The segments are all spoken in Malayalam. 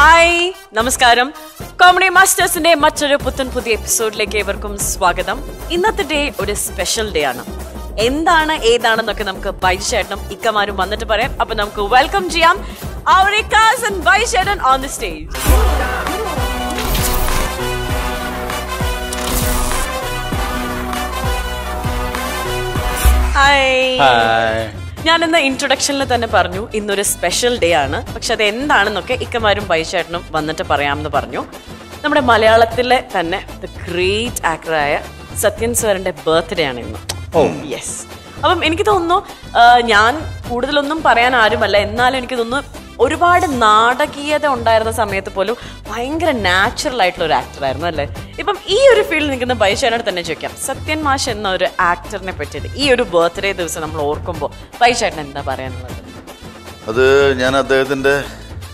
ഹായ് നമസ്കാരം കോമഡി മാസ്റ്റേഴ്സിന്റെ മറ്റൊരു പുതിയ എപ്പിസോഡിലേക്ക് ഏവർക്കും സ്വാഗതം. ഇന്നത്തെ ഡേ ഒരു സ്പെഷ്യൽ ഡേ ആണ്. എന്താണ് ഏതാണെന്നൊക്കെ നമുക്ക് ബൈജേട്ടനും ഇക്കമാരും വന്നിട്ട് പറയാം. അപ്പൊ നമുക്ക് വെൽക്കം ചെയ്യാം അവരിക്കാസ് ആൻഡ് ബൈജേട്ടൻ on the stage. Hi hi. ഞാനെന്ന ഇൻട്രൊഡക്ഷനിൽ തന്നെ പറഞ്ഞു ഇന്നൊരു സ്പെഷ്യൽ ഡേ ആണ്, പക്ഷെ അത് എന്താണെന്നൊക്കെ ഇക്കമാരും ബൈജേട്ടനും വന്നിട്ട് പറയാമെന്ന് പറഞ്ഞു. നമ്മുടെ മലയാളത്തിലെ തന്നെ ദ ഗ്രേറ്റ് ആക്ടറായ സത്യൻ സാറിന്റെ ബർത്ത്ഡേ ആണ് ഇന്ന്. Oh yes. അപ്പം എനിക്ക് തോന്നുന്നു ഞാൻ കൂടുതലൊന്നും പറയാൻ ആരുമല്ല, എന്നാലും എനിക്ക് തോന്നുന്നു ഒരുപാട് നാടകീയത ഉണ്ടായിരുന്ന സമയത്ത് പോലും ഭയങ്കര നാച്ചുറൽ ആയിട്ടുള്ള ഒരു ആക്ടറായിരുന്നു അല്ലേ? ഇപ്പം ഈ ഒരു ഫീൽഡിൽ നിൽക്കുന്ന ബൈജേട്ടനോട് തന്നെ ചോദിക്കാം, സത്യൻ മാഷ് എന്ന ഒരു ആക്ടറിനെ പറ്റിയിട്ട് ഈ ഒരു ബർത്ത്ഡേ ദിവസം നമ്മൾ ഓർക്കുമ്പോൾ ബൈജേട്ടൻ എന്താ പറയാനുള്ളത്? അത് ഞാൻ അദ്ദേഹത്തിൻ്റെ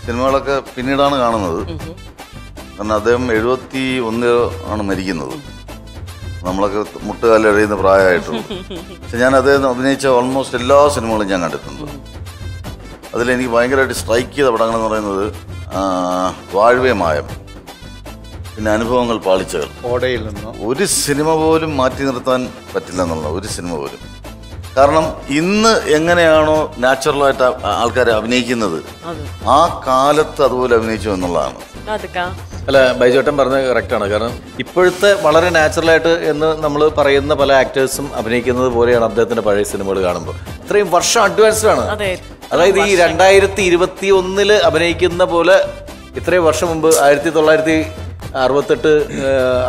സിനിമകളൊക്കെ പിന്നീടാണ് കാണുന്നത്, കാരണം അദ്ദേഹം 71 ആണ് മരിക്കുന്നത്, നമ്മളൊക്കെ മുട്ടുകാലറിയുന്ന പ്രായമായിട്ടുള്ളൂ. പക്ഷെ ഞാൻ അദ്ദേഹം അഭിനയിച്ച ഓൾമോസ്റ്റ് എല്ലാ സിനിമകളും ഞാൻ കണ്ടിട്ടുണ്ട്. അതിലെനിക്ക് ഭയങ്കരമായിട്ട് സ്ട്രൈക്ക് ചെയ്ത പടങ്ങളെന്ന് പറയുന്നത് വാഴവേ മായം, പിന്നെ അനുഭവങ്ങൾ പാളിച്ചകൾ. ഓടയിൽ നിന്ന് ഒരു സിനിമ പോലും മാറ്റി നിർത്താൻ പറ്റില്ല എന്നുള്ള ഒരു സിനിമ പോലും. കാരണം ഇന്ന് എങ്ങനെയാണോ നാച്ചുറലായിട്ട് ആൾക്കാർ അഭിനയിക്കുന്നത്, ആ കാലത്ത് അതുപോലെ അഭിനയിച്ചു എന്നുള്ളതാണ്. അല്ല, ബൈജേട്ടൻ പറഞ്ഞത് കറക്റ്റാണ്. കാരണം ഇപ്പോഴത്തെ വളരെ നാച്ചുറലായിട്ട് എന്ന് നമ്മൾ പറയുന്ന പല ആക്ടേഴ്സും അഭിനയിക്കുന്നത് പോലെയാണ് അദ്ദേഹത്തിന്റെ പഴയ സിനിമകൾ കാണുമ്പോൾ. ഇത്രയും വർഷം അഡ്വാൻസ്ഡാണ്. അതായത് ഈ 2021 അഭിനയിക്കുന്ന പോലെ ഇത്രയും വർഷം മുമ്പ് 1968,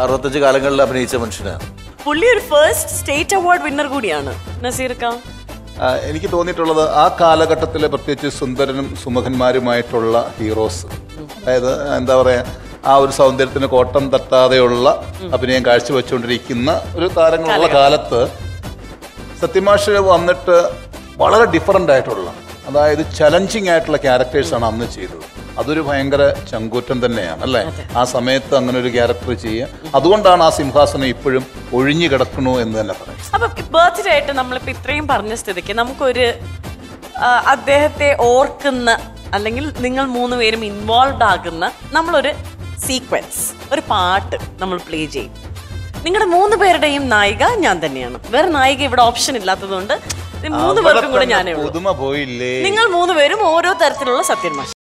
65 കാലങ്ങളിൽ അഭിനയിച്ച മനുഷ്യനാണ് പുള്ളി. ഒരു ഫസ്റ്റ് സ്റ്റേറ്റ് അവാർഡ് വിന്നർ കൂടിയാണ് നസീർ ഖാൻ. എനിക്ക് തോന്നിയിട്ടുള്ളത് ആ കാലഘട്ടത്തിലെ പ്രത്യേകിച്ച് സുന്ദരനും സുമുഖന്മാരുമായിട്ടുള്ള ഹീറോസ്, അതായത് എന്താ പറയുക, ആ ഒരു സൗന്ദര്യത്തിന് കോട്ടം തട്ടാതെയുള്ള അഭിനയം കാഴ്ചവെച്ചുകൊണ്ടിരിക്കുന്ന ഒരു താരങ്ങളുള്ള കാലത്ത് സത്യമാഷ് വന്നിട്ട് വളരെ ഡിഫറൻ്റ് ആയിട്ടുള്ള, അതായത് ചലഞ്ചിങ് ആയിട്ടുള്ള ക്യാരക്ടേഴ്സാണ് അന്ന് ചെയ്തത്. അതൊരു ഭയങ്കര ചങ്കൂറ്റം തന്നെയാണ് അല്ലേ ആ സമയത്ത് അങ്ങനെ ഒരു ക്യാരക്ടർ ചെയ്യുക. അതുകൊണ്ടാണ് ആ സിംഹാസനം ഇപ്പോഴും ഒഴിഞ്ഞു കിടക്കണു എന്ന് തന്നെ പറയും. അപ്പം ബർത്ത്ഡേ ആയിട്ട് നമ്മളിപ്പോൾ ഇത്രയും പറഞ്ഞ സ്ഥിതിക്ക് നമുക്കൊരു അദ്ദേഹത്തെ ഓർക്കുന്ന, അല്ലെങ്കിൽ നിങ്ങൾ മൂന്നുപേരും ഇൻവോൾവ് ആകുന്ന നമ്മളൊരു സീക്വൻസ്, ഒരു പാട്ട് നമ്മൾ പ്ലേ ചെയ്യും. നിങ്ങളുടെ മൂന്ന് പേരുടെയും നായിക ഞാൻ തന്നെയാണ്, വേറെ നായിക ഇവിടെ ഓപ്ഷൻ ഇല്ലാത്തതുകൊണ്ട് മൂന്ന് പേർക്കും കൂടെ ഞാനേ ഉള്ളൂ. നിങ്ങൾ മൂന്ന് പേരും ഓരോ തരത്തിലുള്ള സത്യൻ മാഷ്.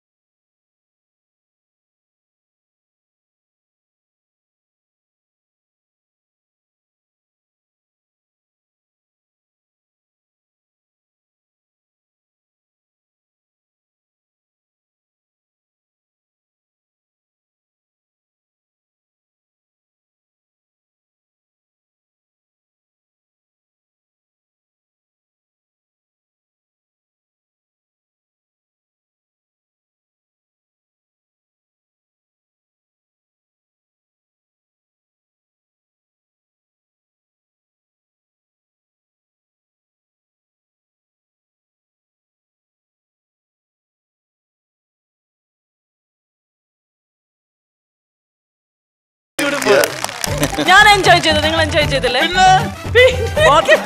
ഞാൻ എൻജോയ് ചെയ്തു, നിങ്ങൾ എൻജോയ് ചെയ്തില്ലേ?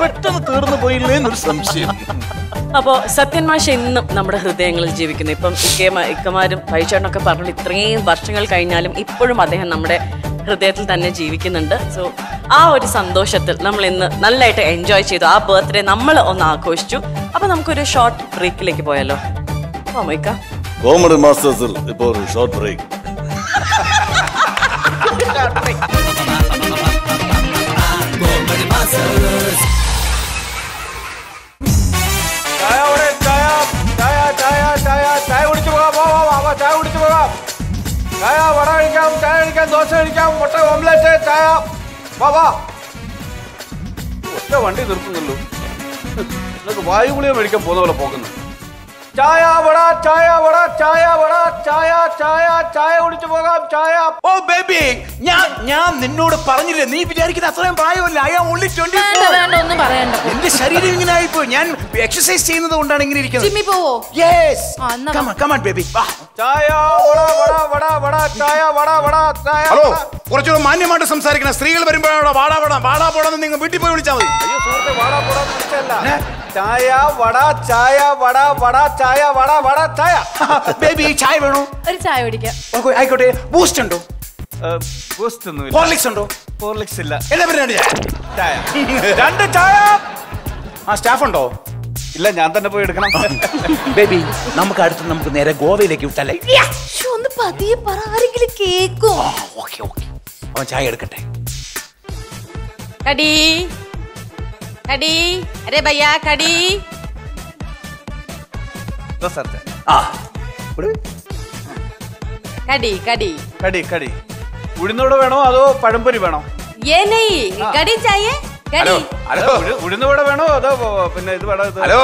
പെട്ടെന്ന് തീർന്നു പോയില്ലേ എന്നൊരു സംശയം. അപ്പോൾ സത്യൻ മാഷ് ഇന്നും നമ്മുടെ ഹൃദയങ്ങളിൽ ജീവിക്കുന്നു. ഇപ്പം ഇക്കമാരും ബൈജേട്ടനൊക്കെ പറഞ്ഞു ഇത്രയും വർഷങ്ങൾ കഴിഞ്ഞാലും ഇപ്പോഴും അദ്ദേഹം നമ്മുടെ ഹൃദയത്തിൽ തന്നെ ജീവിക്കുന്നുണ്ട്. സോ ആ ഒരു സന്തോഷത്തിൽ നമ്മൾ ഇന്ന് നല്ലതായിട്ട് എൻജോയ് ചെയ്തു, ആ ബർത്ത്ഡേ നമ്മൾ ഒന്ന് ആഘോഷിച്ചു. അപ്പോൾ നമുക്കൊരു ഷോർട്ട് ബ്രേക്കിലേക്ക് പോയാലോ? കോമഡി മാസ്റ്റേഴ്സിൽ ഇപ്പോൾ ഒരു ഷോർട്ട് ബ്രേക്ക്. ഒറ്റ വണ്ടി നിർത്തുന്നുള്ളൂ, വായു ഗുളിക മേടിക്കാൻ പോകുന്ന പോലെ പോകുന്നു. ചായ വട ചായ വട ചായ വട ചായ ചായ ചായ കുടിച്ചു പോകാം ചായ. ഓ ബേബി, ഞാൻ നിന്നോട് പറഞ്ഞില്ലേ, നീ വിചാരിക്കുന്ന അത്രയും പ്രായമല്ല. I am only 24. ഒന്നും പറയണ്ട. എന്റെ ശരീരം ഇങ്ങനെ ആയിപ്പോ, ഞാൻ എക്സർസൈസ് ചെയ്യുന്നത് കൊണ്ടാണ് ഇങ്ങനെ ഇരിക്കുന്നത്. ജിമ്മിൽ പോവോ? Yes. Come come on baby. ചായ വട വട വട വട ചായ വട വട ചായ. ഹലോ, കുറച്ചുകൂടെ മാന്യമായിട്ട് സംസാരിക്കണം. സ്ത്രീകൾ വരുമ്പോഴാണ് വാടാ പോടാ വാടാ പോടാന്ന് നിങ്ങൾ വീട്ടിൽ പോയി വിളിച്ചാൽ മതി. അയ്യോ സുഹൃത്തെ, വാടാ പോടാന്ന് വിളിച്ചല്ല. चाया वड़ा चाया वड़ा वड़ा चाया वड़ा वड़ा चाया ബേബി ചായ വേണോ ഒരു ചായ കുടിക്കാം ഓക്കേ ആയിക്കോട്ടെ ബൂസ്റ്റ് ഉണ്ടോ ബൂസ്റ്റ് ഒന്നുമില്ല ഹോർലിക്സ് ഉണ്ടോ ഹോർലിക്സ് ഇല്ല എന്നാ പിന്നെ ചായ രണ്ട് ചായ ആ സ്റ്റാഫ് ഉണ്ടോ ഇല്ല ഞാൻ തന്നെ പോയി എടുക്കണം ബേബി നമുക്ക് അടുത്ത് നമുക്ക് നേരെ ഗോവയിലേക്ക് വിട്ടാലേ ഒന്ന് പതിയെ പറ ആരെങ്കിലും കേക്കോ ഓക്കേ ഓക്കേ അവൻ ചായ എടുക്കട്ടെ കടി कड़ी, अरे भैया कड़ी। तो सर कड़ी कड़ी कड़ी कड़ी उड़नोड़ वेणो अदो पड़ंपुरी वेणो ये नहीं कड़ी चाहिए कड़ी हेलो उड़नोड़ वेणो अदो പിന്നെ ഇത് വേണോ हेलो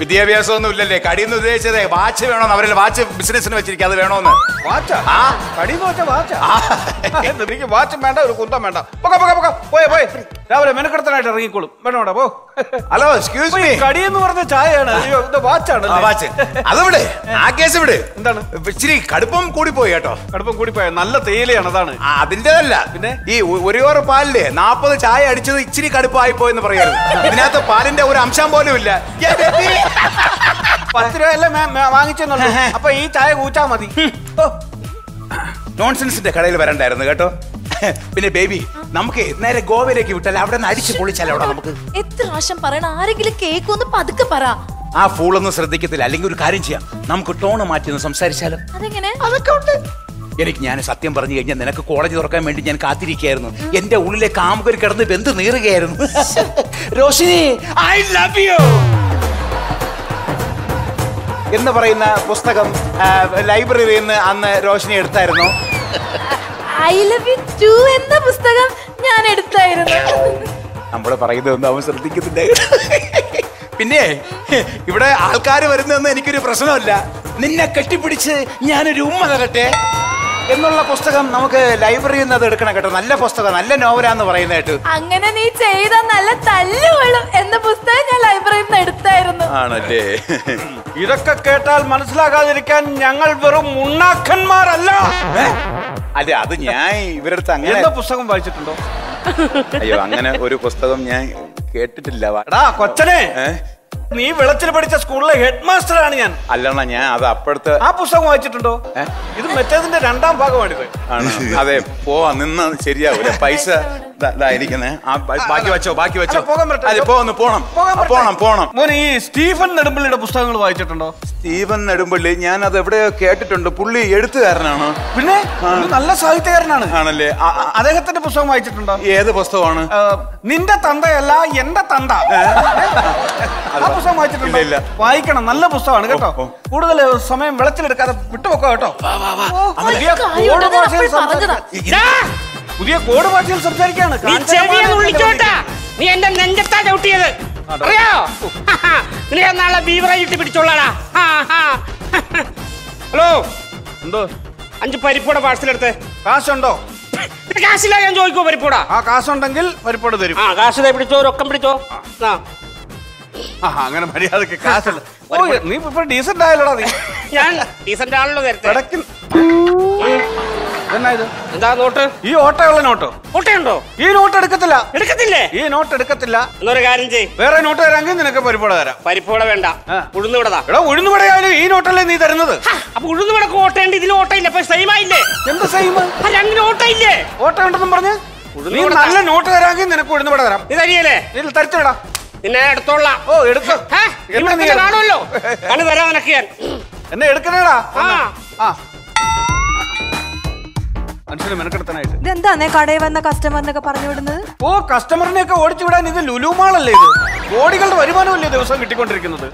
വിദ്യാഭ്യാസം ഒന്നും ഇല്ലല്ലേ കടി എന്ന് ഉദ്ദേശിച്ചതേ വാച്ച് വേണോ അവരിൽ വാച്ച് ബിസിനസിന് വെച്ചിരിക്കുക അത് വേണോന്ന് വാച്ച് ആ കടി എന്ന് വെച്ചാ വാച്ച് ആ എനിക്ക് വാച്ച് വേണ്ട ഒരു കുന്തം വേണ്ട പോക പോക പോക പോയേ പോയേ രാവിലെ മെനക്കെടുത്താനായിട്ട് ഇറങ്ങിക്കോളും വേണോടാ പോ ഹലോ എക്സ്ക്യൂസ് മീ കടി എന്ന് പറഞ്ഞ ചായയാണ് അയ്യോ ഇത് വാച്ചാണ് വാച്ച് അതവിടെ ആ കേസ് വിട് എന്താണ് ഇച്ചിരി കടുപ്പം കൂടിപ്പോയി കേട്ടോ കടുപ്പം കൂടിപ്പോയ നല്ല തേയിലയാണ് അതാണ് അതിൻ്റെതല്ല പിന്നെ ഈ ഒരു ഓർ പാലില് 40 ചായ അടിച്ചത് ഇച്ചിരി കടുപ്പായി പോയെന്ന് പറയുന്നത് ഇതിനകത്ത് പാലിന്റെ ഒരു അംശം പോലും ഇല്ല 10 രൂപ അല്ലേ വാങ്ങിച്ചെന്നുള്ളൂ അപ്പോൾ ഈ ചായ കൂച്ചാ മതി നോൺസെൻസിന്റെ കടയിൽ വരണ്ടായിരുന്നു കേട്ടോ പിന്നെ ബേബി നമുക്ക് നേരെ ഗോവയിലേക്ക് വിട്ടാൽ അവിടെ അടിച്ചു പൊളിച്ചാലോ അവിടെ നമുക്ക് എത്ര പ്രാവശ്യം പറയണം ആരെങ്കിലും കേക്ക് ഒന്ന് പതുക്കെ പറ ആ ഫൂൾ ഒന്നും ശ്രദ്ധിക്കത്തില്ല അല്ലെങ്കിൽ ഒരു കാര്യം ചെയ്യാം നമുക്ക് ടോൺ മാറ്റി ഒന്ന് സംസാരിച്ചാലോ അതെങ്ങനെ അതൊക്കെ ഉണ്ട് എനിക്ക് ഞാൻ സത്യം പറഞ്ഞു കഴിഞ്ഞാൽ നിനക്ക് കോളേജ് തുറക്കാൻ വേണ്ടി ഞാൻ കാത്തിരിക്കുകയായിരുന്നു എന്റെ ഉള്ളിലെ കാമുകര് കിടന്ന് വെന്ത് നീറുകയായിരുന്നു റോഷിനി ഐ ലവ് യു എന്ന് പറയുന്ന പുസ്തകം ലൈബ്രറിയിൽ നിന്ന് അന്ന് റോഷിനി എടുത്തായിരുന്നു I love you too എന്ന പുസ്തകം ഞാൻ എടുത്തായിരുന്നു നമ്മൾ പറയുന്നതൊന്നും അവൻ ശ്രദ്ധിക്കുന്നില്ല പിന്നെ ഇവിടെ ആൾക്കാർ വരുന്നതെന്ന് എനിക്കൊരു പ്രശ്നമല്ല നിന്നെ കെട്ടിപ്പിടിച്ച് ഞാനൊരു ഉമ്മ തരട്ടെ എന്നുള്ള പുസ്തകം നമുക്ക് ലൈബ്രറിയിൽ നിന്ന് അത് എടുക്കണം കേട്ടോ നല്ല പുസ്തകം നല്ല നോവലാന്ന് പറയുന്നതായിട്ട് അങ്ങനെ നീ ചെയ്ത നല്ല തല്ലുകളും എന്ന പുസ്തകം ഞാൻ ലൈബ്രറിയിൽ നിന്ന് എടുത്തായിരുന്നു ആണല്ലേ ഇതൊക്കെ കേട്ടാൽ മനസ്സിലാകാതിരിക്കാൻ ഞങ്ങൾ വെറും മുണ്ണാക്കന്മാരല്ല അതെ അത് ഞാൻ ഇവരടുത്ത് അങ്ങനെ എന്ന പുസ്തകം വായിച്ചിട്ടുണ്ടോ അയ്യോ അങ്ങനെ ഒരു പുസ്തകം ഞാൻ കേട്ടിട്ടില്ല എടാ കൊച്ചനെ നീ വിളച്ചിൽ പഠിച്ച സ്കൂളിലെ ഹെഡ് മാസ്റ്റർ ആണ് ഞാൻ അല്ലണ്ണ ഞാൻ അത് അപ്പോഴത്തെ ആ പുസ്തകം വായിച്ചിട്ടുണ്ടോ ഇത് മറ്റേതിന്റെ രണ്ടാം ഭാഗമാണിത് അതെ പോവാ നിന്ന് ശരിയാവൂല പൈസ ഇരിക്കുന്നേ ബാക്കി വെച്ചോ ബാക്കി വെച്ചോ അതെ പോകണം പോണം പോണം മോനെ ഈ സ്റ്റീഫൻ നെടുമ്പള്ളിയുടെ പുസ്തകങ്ങൾ വായിച്ചിട്ടുണ്ടോ സ്റ്റീഫൻ നെടുമ്പള്ളി ഞാൻ അത് എവിടെയോ കേട്ടിട്ടുണ്ട് പുള്ളി എഴുത്തുകാരനാണ് പിന്നെ നല്ല സാഹിത്യകാരനാണ് ആണല്ലേ അദ്ദേഹത്തിന്റെ പുസ്തകം വായിച്ചിട്ടുണ്ടോ ഏത് പുസ്തകമാണ് നിന്റെ തന്തയല്ല എന്റെ തന്ത ആ പുസ്തകം വായിച്ചിട്ടുണ്ടോ വായിക്കണം നല്ല പുസ്തകമാണ് കേട്ടോ കൂടുതൽ സമയം വെളച്ചിലെടുക്കാതെ വിട്ടുപോക്കോ കേട്ടോ പുതിയ കോഡ് ഭാഷയിൽ സംസാരിക്കാണ് നീ എന്റെ നെഞ്ചത്താ ചവിട്ടിയത് അറിയോ നീ നാളെ ബീവറായിട്ട് പിടിച്ചോളാടാ ഹലോ എന്തോ 5 പരിപ്പൂടെ പാഴ്സലെടുത്ത് കാശുണ്ടോ കാശില്ല ഞാൻ ചോദിക്കോ പരിപ്പൂടാ ആ കാശുണ്ടെങ്കിൽ പരിപ്പൂട് തരും ആ കാശിലെ പിടിച്ചോ റൊക്കം പിടിച്ചോ ആ അങ്ങനെ മര്യാദക്ക് കാശുണ്ട് നീ ഇപ്പൊ ഡീസന്റ് ആയല്ലോടാ നീ ഞാൻ ഡീസന്റ് ആണല്ലോ തരത്തിൽ എന്താ നോട്ട് ഈ ഓട്ടയുള്ള നോട്ടോ ഓട്ടയുണ്ടോ ഈ നോട്ട് എടുക്കത്തില്ല എടുക്കത്തില്ലേ ഈ നോട്ട് എടുക്കത്തില്ല എന്നൊരു കാര്യം ചെയ് വേറെ നോട്ട് തരാമെങ്കിൽ നിനക്ക് പരിപ്പൂട തരാം പരിപ്പൂട വേണ്ട ഉഴുന്നുവട എടാ ഉഴുന്നുവടയായാലും ഈ നോട്ടല്ലേ നീ തരുന്നത് അപ്പൊ ഉഴുന്നുവടക്ക് ഓട്ടയുണ്ട് ഇതിലും ഓട്ടയില്ല അപ്പൊ സെയിം ആയില്ലേ എന്താ സെയിം രണ്ടിനും ഓട്ടയില്ലേ ഓട്ട ഉണ്ടെന്നും പറഞ്ഞ് നീ നല്ല നോട്ട് തരാമെങ്കിൽ നിനക്ക് ഉഴുന്നുവട തരാം നീ തരികയല്ലേ ഇതിൽ തരത്തിടാ നിന്നെ എടുത്തോളാം ഓ എടുക്ക കാണുമല്ലോ കണി തരാ നിനക്ക് ഞാൻ എന്നെ എടുക്കണേടാ ആ ഇതെന്താണേ കടയിൽ വന്ന കസ്റ്റമറിനൊക്കെ പറഞ്ഞു വിടുന്നത് ഓ കസ്റ്റമറിനെ ഒക്കെ ഓടിച്ചു വിടാൻ ഇത് ലുലു മാളല്ലേ ഇത് കോടികളുടെ വരുമാനമല്ലേ ദിവസം കിട്ടിക്കൊണ്ടിരിക്കുന്നത്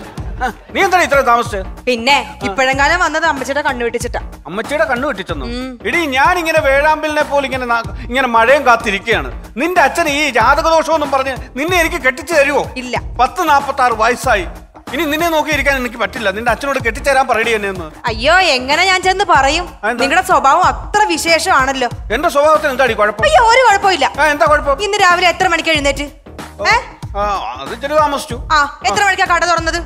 നീ എന്താണ് ഇത്ര താമസിച്ചത് പിന്നെ ഇപ്പോഴെങ്കാലം വന്നത് അമ്മച്ചിയുടെ കണ്ണുവെട്ടിച്ചിട്ടാ അമ്മച്ചിയുടെ കണ്ണുവെട്ടിച്ചെന്നു ഇടി ഞാൻ ഇങ്ങനെ വേഴാമ്പലിനെ പോലെ ഇങ്ങനെ മഴയും കാത്തിരിക്കുകയാണ് നിന്റെ അച്ഛൻ ഈ ജാതകദോഷമൊന്നും പറഞ്ഞ് നിന്നെ എനിക്ക് കെട്ടിച്ചു തരുമോ ഇല്ല 10-46 വയസ്സായി ഇനി നിന്നെ നോക്കിയിരിക്കാൻ എനിക്ക് പറ്റില്ല നിന്റെ അച്ഛനോട് കെട്ടിച്ചേരാൻ പറയടി എന്നെ അയ്യോ എങ്ങനെ ഞാൻ ചെന്ന് പറയും നിങ്ങളുടെ സ്വഭാവം അത്ര വിശേഷമാണല്ലോ എന്റെ സ്വഭാവത്തിന് എന്താടി കുഴപ്പം അയ്യോ ഒരു കുഴപ്പമില്ല എന്താ കുഴപ്പം ഇന്ന് രാവിലെ എത്ര മണിക്ക് എഴുന്നേറ്റ് അത് ചെറിയ താമസിച്ചു ആ എത്ര മണിക്കാ കട തുറന്നത്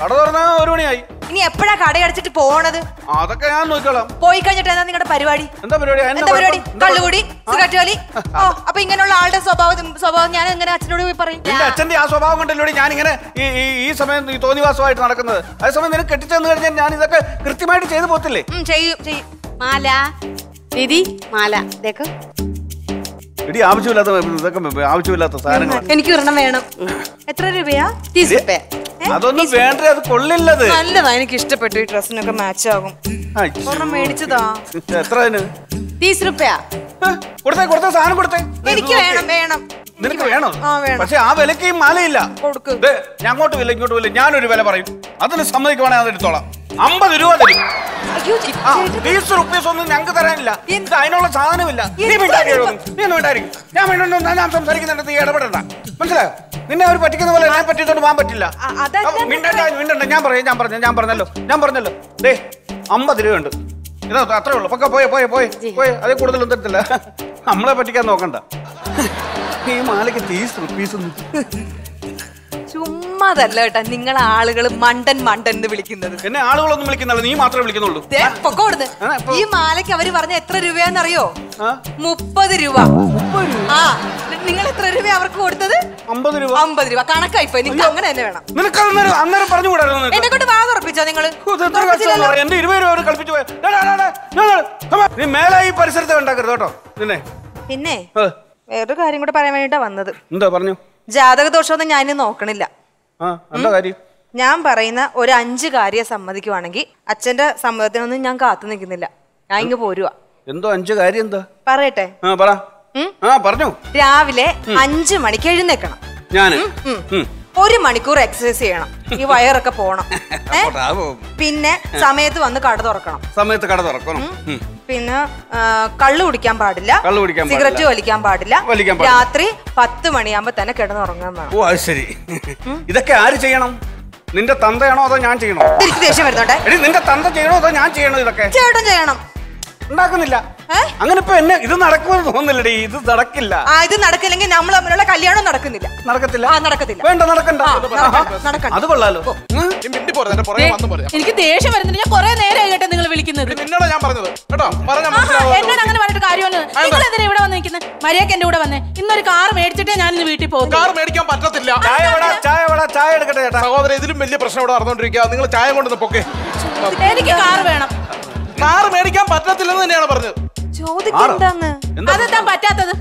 കട തുറന്ന 1 മണിയായി ഇനി എപ്പോഴാ കടയടച്ചിട്ട് പോണത്? അതൊക്കെ ഞാൻ നോക്കിക്കോളാം. പോയി കഴിഞ്ഞിട്ട് എന്താ നിങ്ങളുടെ പരിപാടി? എന്താ പരിപാടി? എന്താ പരിപാടി? കള്ളുകൂടി, സിഗരറ്റ് വലി. ഓ, അപ്പോൾ ഇങ്ങനെയുള്ള ആളുടെ സ്വഭാവം ഞാൻ എങ്ങനെ അച്ഛനോട് പോയി പറയും? എന്റെ അച്ഛന്റെ ആ സ്വഭാവം കണ്ടല്ലോടി ഞാൻ ഇങ്ങനെ ഈ സമയം ഈ തോന്നിവാസമായിട്ട് നടക്കുന്നത്. അതേ സമയം നിനക്ക് കെട്ടിച്ചെന്ന് കഴിഞ്ഞാൽ ഞാൻ ഇതൊക്കെ കൃത്യമായിട്ട് ചെയ്തു പോകത്തില്ലേ? ചെയ്യും ചെയ്യും. മാല ദീദി, മാല ദേക്കോ. ഇടി ആവശ്യമില്ലാത്ത ഇതൊക്കെ ആവശ്യമില്ലാത്ത സാധനങ്ങൾ. എനിക്ക് ഒരെണ്ണം വേണം. എത്ര രൂപയാ? 30 രൂപ. അതൊന്നും വേണ്ട, അത് കൊള്ളില്ലത്. നല്ലതാ, എനിക്ക് ഇഷ്ടപ്പെട്ടു. ഈ ഡ്രസ്സിനൊക്കെ മാച്ച് ആകും. ഒരെണ്ണം മേടിച്ചതാ. എത്ര? 30 രൂപയാ. കൊടുത്തേ കൊടുത്തേ, സാധനം കൊടുത്തേ. എനിക്ക് വേണം വേണം. നിനക്ക് വേണം? പക്ഷെ ആ വിലക്ക് ഈ മാലയില്ല. ഞാൻ അങ്ങോട്ടും ഇല്ല ഇങ്ങോട്ടും ഇല്ല, ഞാനൊരു വില പറയും. അതിന് സമ്മതിക്കുവാണെങ്കിൽ അത് എടുത്തോളാം. 50 രൂപ തരും. 30 രൂപ ഒന്നും ഞങ്ങൾക്ക് തരാനില്ല. അതിനുള്ള സാധനമില്ല. ഞാൻ സംസാരിക്കുന്നുണ്ടെന്ന് നീ ഇടപെടണ്ട, മനസ്സിലായോ? നിന്നെ അവർ പറ്റിക്കുന്ന പോലെ ഞാൻ പറ്റിയിട്ടോണ്ട് പോകാൻ പറ്റില്ല. ഞാൻ പറഞ്ഞല്ലോ. 50 രൂപയുണ്ട്, ഇതാ അത്രേ ഉള്ളൂ. പക്ക പോയേ പോയേ പോയേ പോയേ, അതേ കൂടുതലൊന്നും തരത്തില്ല. നമ്മളെ പറ്റിക്കാൻ നോക്കണ്ട. ഈ മാലയ്ക്ക് 30 രൂപ. ചുമ്മാതല്ല കേട്ടാ നിങ്ങൾ ആളുകൾ മണ്ടൻ മണ്ടൻ എന്ന് വിളിക്കുന്നത്. എന്നെ ആളുകളൊന്നും വിളിക്കുന്നില്ല, നീ മാത്രമേ വിളിക്കുന്നുള്ളൂ. ഈ മാലയ്ക്ക് അവര് പറഞ്ഞ എത്ര രൂപയാന്നറിയോ? 30 രൂപ. ആ, നിങ്ങൾ എത്ര രൂപ അവർക്ക് കൊടുത്തത്? 50 രൂപ. 50 രൂപ കണക്കായി പോയി. നിങ്ങൾ അങ്ങനെ തന്നെ വേണം. അന്നേരം പറഞ്ഞു കൂടായിരുന്നു. എന്നെ കൊണ്ട് വാ തുറപ്പിച്ചോ നിങ്ങൾ? എന്റെ 20 രൂപ കളിപ്പിച്ചു പോയി. മേലെ ഈ പരിസരത്ത് ഉണ്ടാക്കരുത് കേട്ടോ. പിന്നെ വേറൊരു കാര്യം കൂടെ പറയാൻ വേണ്ടിട്ടാ വന്നത്. എന്താ പറഞ്ഞു? ജാതക ദോഷമൊന്നും ഞാൻ നോക്കണില്ല. ഞാൻ പറയുന്ന ഒരു 5 കാര്യം സമ്മതിക്കുവാണെങ്കിൽ അച്ഛന്റെ സമ്മതത്തിനൊന്നും ഞാൻ കാത്തു നിൽക്കുന്നില്ല. ഞാൻ ഇങ്ങ് പോരുവാ. എന്തോ 5 കാര്യം? എന്താ? പറയട്ടെ. പറഞ്ഞു. രാവിലെ 5 മണിക്ക് എഴുന്നേക്കണം. ഞാൻ 1 മണിക്കൂർ എക്സസൈസ് ചെയ്യണം. ഈ വയറൊക്കെ പോണം. പിന്നെ സമയത്ത് വന്ന് കട തുറക്കണം. സമയത്ത് കട തുറക്കണം. പിന്നെ കള്ളു കുടിക്കാൻ പാടില്ല, സിഗരറ്റ് വലിക്കാൻ പാടില്ല. രാത്രി 10 മണിയാകുമ്പോ തന്നെ കിടന്നുറങ്ങാൻ വേണം. ഓ ശരി. ഇതൊക്കെ ആര് ചെയ്യണം? നിന്റെ തന്തയാണോ അതോ ഞാൻ ചെയ്യണോ? തിരിച്ചു ദേഷ്യം വരുന്നോട്ടെ. നിന്റെ തന്ത ചെയ്യണോ അതോ ഞാൻ ചെയ്യണോ? ഇതൊക്കെ ചേട്ടൻ ചെയ്യണം. ഉണ്ടാക്കുന്നില്ല അങ്ങനെ. ഇപ്പൊ എന്നെ ഇത് നടക്കുമെന്ന് തോന്നുന്നില്ലടി. ഇത് നടക്കില്ല. ഇത് നടക്കില്ലെങ്കിൽ നമ്മൾ തമ്മിലുള്ള കല്യാണം നടക്കുന്നില്ല. നടക്കത്തില്ല. വേണ്ട, നടക്കണ്ട. അത് കൊള്ളാലോ. എനിക്ക് ദേഷ്യം വരുന്നുണ്ട്. ഞാൻ കുറെ നേരമായി കേട്ടോ നിങ്ങൾ വിളിക്കുന്നത്. നിന്നോട് ഞാൻ പറഞ്ഞത് കേട്ടോ. എന്നോട് അങ്ങനെ പറഞ്ഞിട്ട് കാര്യമാണ്. നിങ്ങൾ എന്തിനാ ഇവിടെ വന്ന് നിൽക്കുന്നത്? മര്യാദക്ക് എന്റെ കൂടെ വന്നേ. ഇന്നൊരു കാർ മേടിച്ചിട്ടേ ഞാൻ ഇന്ന് വീട്ടിൽ പോകും. കാർ മേടിക്കാൻ പറ്റത്തില്ല. ചായ എടുക്കട്ടെ ചേട്ടാ. സഹോദരൻ, ഇതിലും വലിയ പ്രശ്നം ഇവിടെ നടന്നുകൊണ്ടിരിക്കുക. നിങ്ങൾ ചായ കൊണ്ടുവന്ന് പൊക്കെ. എനിക്ക് കാർ വേണം. കാർ മേടിക്കാൻ പറ്റത്തില്ലെന്ന് തന്നെയാണ് പറഞ്ഞത്. അതെന്താ പറ്റാത്തത്?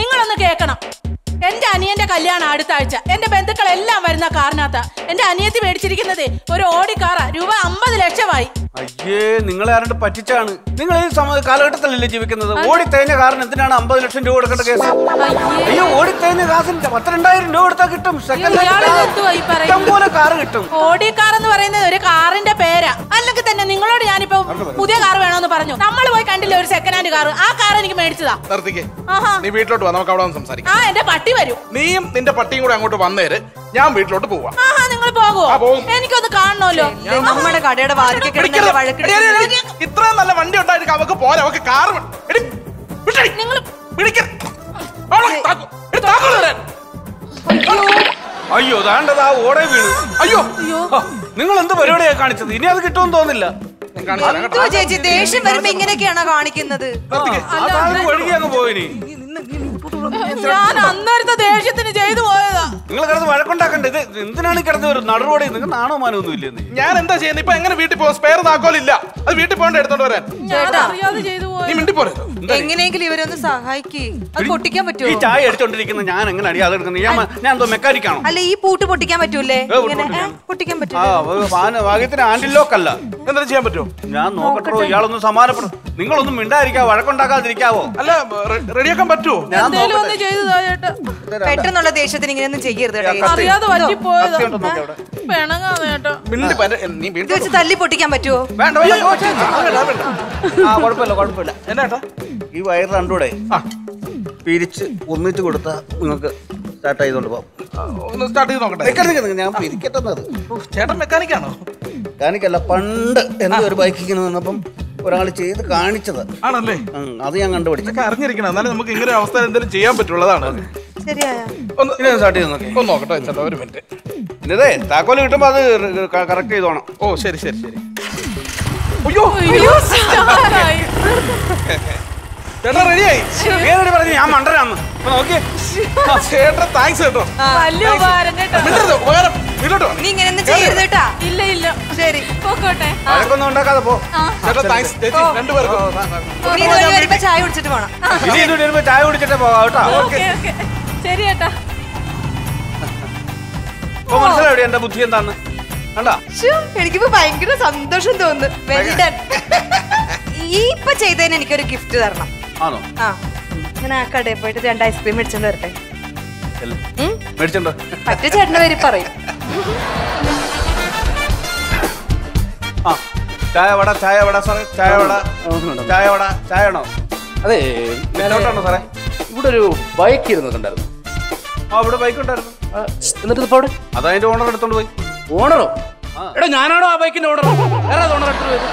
നിങ്ങളൊന്ന് കേക്കണം. എന്റെ അനിയന്റെ കല്യാണം അടുത്ത ആഴ്ച. എന്റെ ബന്ധുക്കൾ എല്ലാം വരുന്ന കാറിനകത്താ. എന്റെ അനിയത്തി മേടിച്ചിരിക്കുന്നത് ഒരു ഓടി കാറാ. ₹50 ലക്ഷമായി. അയ്യേ, നിങ്ങളെ ആരുടെ പറ്റിച്ചാണ്? നിങ്ങൾ ഈ കാലഘട്ടത്തിലല്ലേ ജീവിക്കുന്നത്? ഓടി തേഞ്ഞ കാറിന് എന്തിനാണ് 50 ലക്ഷം രൂപ കൊടുക്കേണ്ട കേസ്? അയ്യോ, ഓടി തേഞ്ഞ കാസിന് 20000 രൂപ കൊടുത്താൽ കിട്ടും. പോലെ കാർ കിട്ടും. ഓടി കാർ എന്ന് പറയുന്നത് ഒരു കാറിന്റെ പേരാ. അല്ലെങ്കിൽ തന്നെ നിങ്ങളോട് ഞാനിപ്പോ പുതിയ കാർ വേണമെന്ന് പറഞ്ഞു. നമ്മൾ പോയി കണ്ടില്ലേ ഒരു സെക്കൻഡ് ഹാൻഡ് കാർ? ആ കാർ എനിക്ക് മേടിച്ചതാ. നീ വീട്ടിലോട്ട് വാ, നമുക്ക് അവിടെ സംസാരിക്കാം. ആ, എന്റെ പട്ടി വരും. നീയും നിന്റെ പട്ടിയും കൂടെ അങ്ങോട്ട് വന്നേര്. ഞാൻ വീട്ടിലോട്ട് പോവാ. നിങ്ങൾ പോകുമോ? എനിക്കൊന്ന് കാണണമല്ലോ. നമ്മുടെ കടയുടെ ഇത്ര നല്ല വണ്ടി ഉണ്ടായിട്ട് അവക്ക് പോരാ. അവക്ക് കാർ അയ്യോ താണ്ടത് ആ ഓടെ വീണു. അയ്യോ അയ്യോ, നിങ്ങൾ എന്ത് പരിപാടിയാ കാണിച്ചത്? ഇനി അത് കിട്ടുമെന്ന് തോന്നില്ല. ചേച്ചി ദേഷ്യം വരുമ്പോ ഇങ്ങനെയൊക്കെയാണോ കാണിക്കുന്നത്? ഒഴുകി അങ്ങ് പോയി. ഞാൻ അന്നേരത്തെ ദേഷ്യത്തിന് ചെയ്തു പോയതാ. നിങ്ങൾ കിടന്ന് വഴക്കുണ്ടാക്കണ്ടത് എന്തിനാണ്? കിടന്നു വരും നടുറോടെ. നിങ്ങൾ നാണോ മാനോ ഒന്നും ഇല്ലെന്ന്. ഞാൻ എന്താ ചെയ്യുന്നത് ഇപ്പൊ? എങ്ങനെ വീട്ടിൽ പോകും? സ്പെയർ താക്കോലില്ല. അത് വീട്ടിൽ പോകണ്ട, എടുത്തോണ്ട് വരാൻ. എങ്ങനെയെങ്കിലും ഇവരൊന്ന് സഹായിക്കേ. അത് പൊട്ടിക്കാൻ പറ്റുമോ? ഈ ചായ എടുത്തോണ്ടിരിക്കുന്ന ഞാൻ എങ്ങനെ അടിയാതെ എടുക്കുന്നത്? ഞാൻ എന്തോ മെക്കാനിക്കാണോ? അല്ല, ഈ പൂട്ട് പൊട്ടിക്കാൻ പറ്റൂലേ? പൊട്ടിക്കാൻ പറ്റും. ഭാഗ്യത്തിന് ആന്റി ലോക്ക് അല്ല. എന്തായാലും ചെയ്യാൻ പറ്റുമോ? ഞാൻ നോക്കട്ടോ. ഇയാളൊന്നും സമാനപ്പെടും. നിങ്ങളൊന്നും മിണ്ടായിരിക്കാ, വഴക്കുണ്ടാക്കാതിരിക്കാവോ? അല്ല, റെഡിയാക്കാൻ പറ്റുമോ? പെട്ടെന്നുള്ള ദേഷ്യത്തിന് ഇങ്ങനെയൊന്നും ചെയ്യരുത്. വെച്ച് തല്ലി പൊട്ടിക്കാൻ പറ്റുമോ? കുഴപ്പമില്ല. എന്നാട്ടാ ഈ വയർ രണ്ടൂടെ പിരിച്ച് ഒന്നിച്ച് കൊടുത്താ നിങ്ങൾക്ക് സ്റ്റാർട്ട് ചെയ്തോണ്ട് പോവാം. ഒന്ന് സ്റ്റാർട്ട് ചെയ്ത് നോക്കട്ടെ. ഞാൻ പിരിക്കട്ടെന്നത്. ചേട്ടൻ മെക്കാനിക്കാണോ? മെക്കാനിക്കല്ല, പണ്ട് എന്താ ഒരു ബൈക്കിങ്ങനെ വന്നപ്പം ഒരാൾ ചെയ്ത് കാണിച്ചത് ആണല്ലേ. അത് ഞാൻ കണ്ടുപിടിച്ചു. അറിഞ്ഞിരിക്കണം, എന്നാലും നമുക്ക് ഇങ്ങനെ ഒരു അവസ്ഥ എന്തെങ്കിലും ചെയ്യാൻ പറ്റുള്ളതാണ്. ഒന്ന് സ്റ്റാർട്ട് ചെയ്ത് നോക്കട്ടെ. ഒരു മിനിറ്റ്. ഇതേ താക്കോല് കിട്ടുമ്പോ അത് കറക്റ്റ് ചെയ്തോണം. ഓ ശരി ശരി ശരി. അയ്യോ അയ്യോ സാറായി ചേട്ടാ റെഡിയായി. ഏതടി പറഞ്ഞു ഞാൻ മണ്ടനാന്ന്. അപ്പൊ നോക്കിയേ ചേട്ടാ താങ്ക്സ് കേട്ടോ. വലിയ ഉപകാരം കേട്ടോ. വിടരുത് ഉപകാരം വിടട്ടോ. നീ ഇങ്ങനെ ഒന്നും ചെയ്യരുത് കേട്ടോ. ഇല്ല ഇല്ല ശരി പോക്കോട്ടെ. അതൊന്നും ഉണ്ടാക്കാതെ പോ. ചേട്ടാ താങ്ക്സ് ചേച്ചി രണ്ടുപേർക്കും. നീ ഇതുവരെ വരുമ്പോ ചായ കുടിച്ചിട്ട് പോണം. ഇനി ഇതുവരെ വരുമ്പോ ചായ കുടിച്ചിട്ടേ പോകാം കേട്ടോ. ഓക്കെ ഓക്കെ ശരി ചേട്ടാ. ഇപ്പൊ മനസ്സിലായി എന്റെ ബുദ്ധി എന്താന്ന്. എനിക്കിപ്പോ ഭയങ്കര സന്തോഷം തോന്നുന്നു. ഈ ഇപ്പൊ ചെയ്തതിന് എനിക്കൊരു ഗിഫ്റ്റ് തരണം. ആണോ? ആ ഞാൻ ആ കടയിൽ പോയിട്ട് രണ്ട് ഐസ്ക്രീം മേടിച്ചോണ്ട് വരട്ടെ. പറ്റ ചേട്ടന്റെ പേര് പറയും. ചായവട ചായവട സാറേ ചായവട ചായവട ചായണോ? അതെ മേലോട്ടാണോ സാറേ? ഇവിടെ ഒരു ബൈക്ക് ഇരുന്നിട്ടുണ്ടായിരുന്നു. ആ ഇവിടെ ബൈക്ക് ഉണ്ടായിരുന്നു. എന്നിട്ട് ഇപ്പൊ അവിടെ അതാ അതിന്റെ ഓണർ എടുത്തോണ്ട് പോയി. ഓണറോ? എടാ ഞാനാണോ ആ ബൈക്കിന്റെ ഓണറോ? വേറെ ഓണർ എടുത്തിട്ട് പോയത്.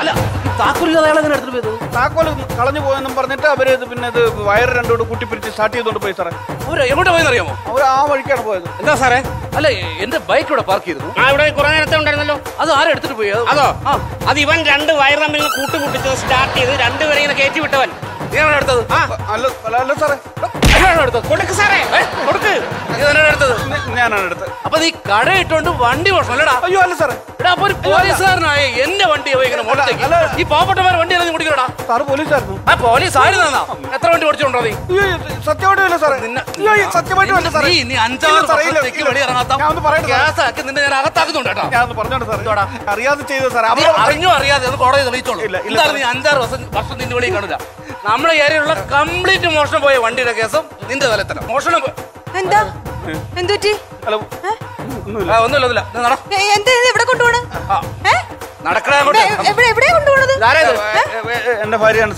അല്ല താക്കോൽ അയാളെങ്ങനെ എടുത്തിട്ട് പോയത്? താക്കോല് കളഞ്ഞു പോയെന്നും പറഞ്ഞിട്ട് അവര് പിന്നെ ഇത് വയറ് രണ്ടോട് കൂട്ടിപ്പിടിച്ച് സ്റ്റാർട്ട് ചെയ്തോണ്ട് പോയി സാറേ. അവര് എങ്ങോട്ട് പോയെന്ന് അറിയാമോ? അവർ ആ വഴിക്കാണ് പോയത്. എന്താ സാറേ? അല്ല എന്റെ ബൈക്ക് ഇവിടെ പാർക്ക് ചെയ്തു. ആ ഇവിടെ കുറെ നേരത്തെ ഉണ്ടായിരുന്നല്ലോ. അത് ആരും എടുത്തിട്ട് പോയി. അതോ അത് ഇവൻ രണ്ട് വയറ് തമ്മിൽ കൂട്ടുകൂട്ടിച്ച് സ്റ്റാർട്ട് ചെയ്ത് രണ്ടുപേരെ ഇങ്ങനെ കയറ്റി വിട്ടവൻ. നീയാണ് എടുത്തത്? ആ അല്ല സാറേ ഞാനാണ് എടുത്തത്. അപ്പൊ നീ കട ഇട്ടോണ്ട് വണ്ടി പോഷണല്ലടാ. അയ്യോ അല്ല സാറേ. എടാ അപ്പൊ ഒരു പോലീസുകാരനായ എന്റെ വണ്ടി ഈ പാവപ്പെട്ടമാർ വണ്ടി കുടിക്കണോടാ. സാറ് പോലീസായിരുന്നു? ആ പോലീസ് ആയിരുന്നു. എത്ര വണ്ടി ഓടിച്ചോണ്ടോ നീ? സത്യമായിട്ടില്ല സാറേ. സത്യമായിട്ട് നിന്നെ ഞാൻ അകത്താക്കുന്നുണ്ട്. അറിയാതെ ചെയ്ത സാറേ. അറിഞ്ഞോ അറിയാതെ ഒന്ന് കോടതി തെളിയിച്ചോളൂ. നീ 5-6 വർഷം നിന്റെ വെളിയിൽ കാണില്ല. നമ്മുടെ ഏരിയയിലുള്ള കംപ്ലീറ്റ് മോഷണം പോയ വണ്ടിയുടെ കേസും നിന്റെ തലത്തല. മോഷണം എന്താ എന്തുറ്റി? ഒന്നുമില്ല എന്റെ ഭാര്യയാണ്.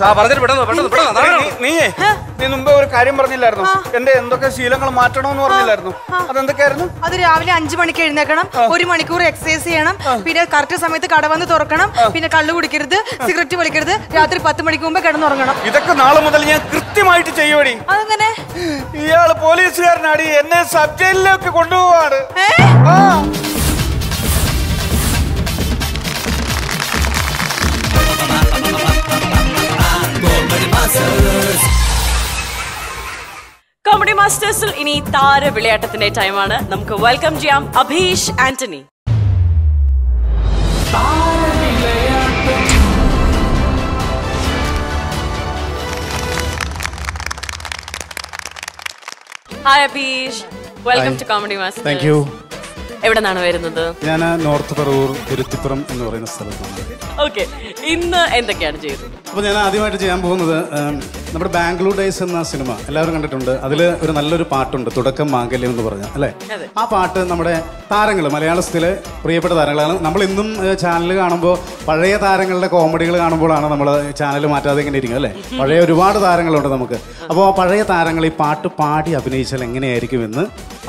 നീ മുമ്പേ ഒരു കാര്യം പറഞ്ഞില്ലായിരുന്നു, എന്റെ എന്തൊക്കെ ശീലങ്ങൾ മാറ്റണമെന്ന് പറഞ്ഞില്ലായിരുന്നു. അതെന്തൊക്കെയായിരുന്നു? അത് രാവിലെ 5 മണിക്ക് എഴുന്നേക്കണം, 1 മണിക്കൂർ എക്സസൈസ് ചെയ്യണം, പിന്നെ കറക്റ്റ് സമയത്ത് കട വന്ന് തുറക്കണം, പിന്നെ കള്ളു കുടിക്കരുത്, സിഗരറ്റ് വലിക്കരുത്, രാത്രി 10 മണിക്ക് മുമ്പേ കിടന്നുറങ്ങണം. ഇതൊക്കെ നാളെ മുതൽ ഞാൻ കൃത്യമായിട്ട് ചെയ്യുവടി. അതങ്ങനെ ഇയാള് പോലീസുകാരനാടി. എന്നെ സബ് ജയിലിലേക്ക് കൊണ്ടുപോവാണ്. കോമഡി മാസ്റ്റേഴ്സിൽ ഇനി താര വിളയാട്ടത്തിന്റെ ടൈമാണ്. നമുക്ക് വെൽക്കം ചെയ്യാം Abheesh Antony. Hi Abheesh, welcome to comedy masters. Thank you. എവിടെ നിന്നാണ് വരുന്നത്? ഞാൻ നോർത്ത് പറവൂർ തുരുത്തിപ്പുറം എന്ന് പറയുന്ന സ്ഥലത്താണ്. ഓക്കെ, ഇന്ന് എന്തൊക്കെയാണ് ചെയ്തത്? അപ്പോൾ ഞാൻ ആദ്യമായിട്ട് ചെയ്യാൻ പോകുന്നത് നമ്മുടെ ബാംഗ്ലൂർ ഡേയ്സ് എന്ന സിനിമ എല്ലാവരും കണ്ടിട്ടുണ്ട്. അതിൽ ഒരു നല്ലൊരു പാട്ടുണ്ട്, തുടക്കം മാംഗല്യം എന്ന് പറഞ്ഞാൽ, അല്ലേ? ആ പാട്ട് നമ്മുടെ താരങ്ങൾ, മലയാളത്തിലെ പ്രിയപ്പെട്ട താരങ്ങളാണ്. നമ്മൾ ഇന്നും ചാനൽ കാണുമ്പോൾ പഴയ താരങ്ങളുടെ കോമഡികൾ കാണുമ്പോഴാണ് നമ്മൾ ചാനൽ മാറ്റാതെ ഇങ്ങനെ ഇരിക്കുന്നത്, അല്ലേ? പഴയ ഒരുപാട് താരങ്ങളുണ്ട് നമുക്ക്. അപ്പോൾ പഴയ താരങ്ങൾ ഈ പാട്ട് പാടി അഭിനയിച്ചാൽ എങ്ങനെയായിരിക്കും എന്ന്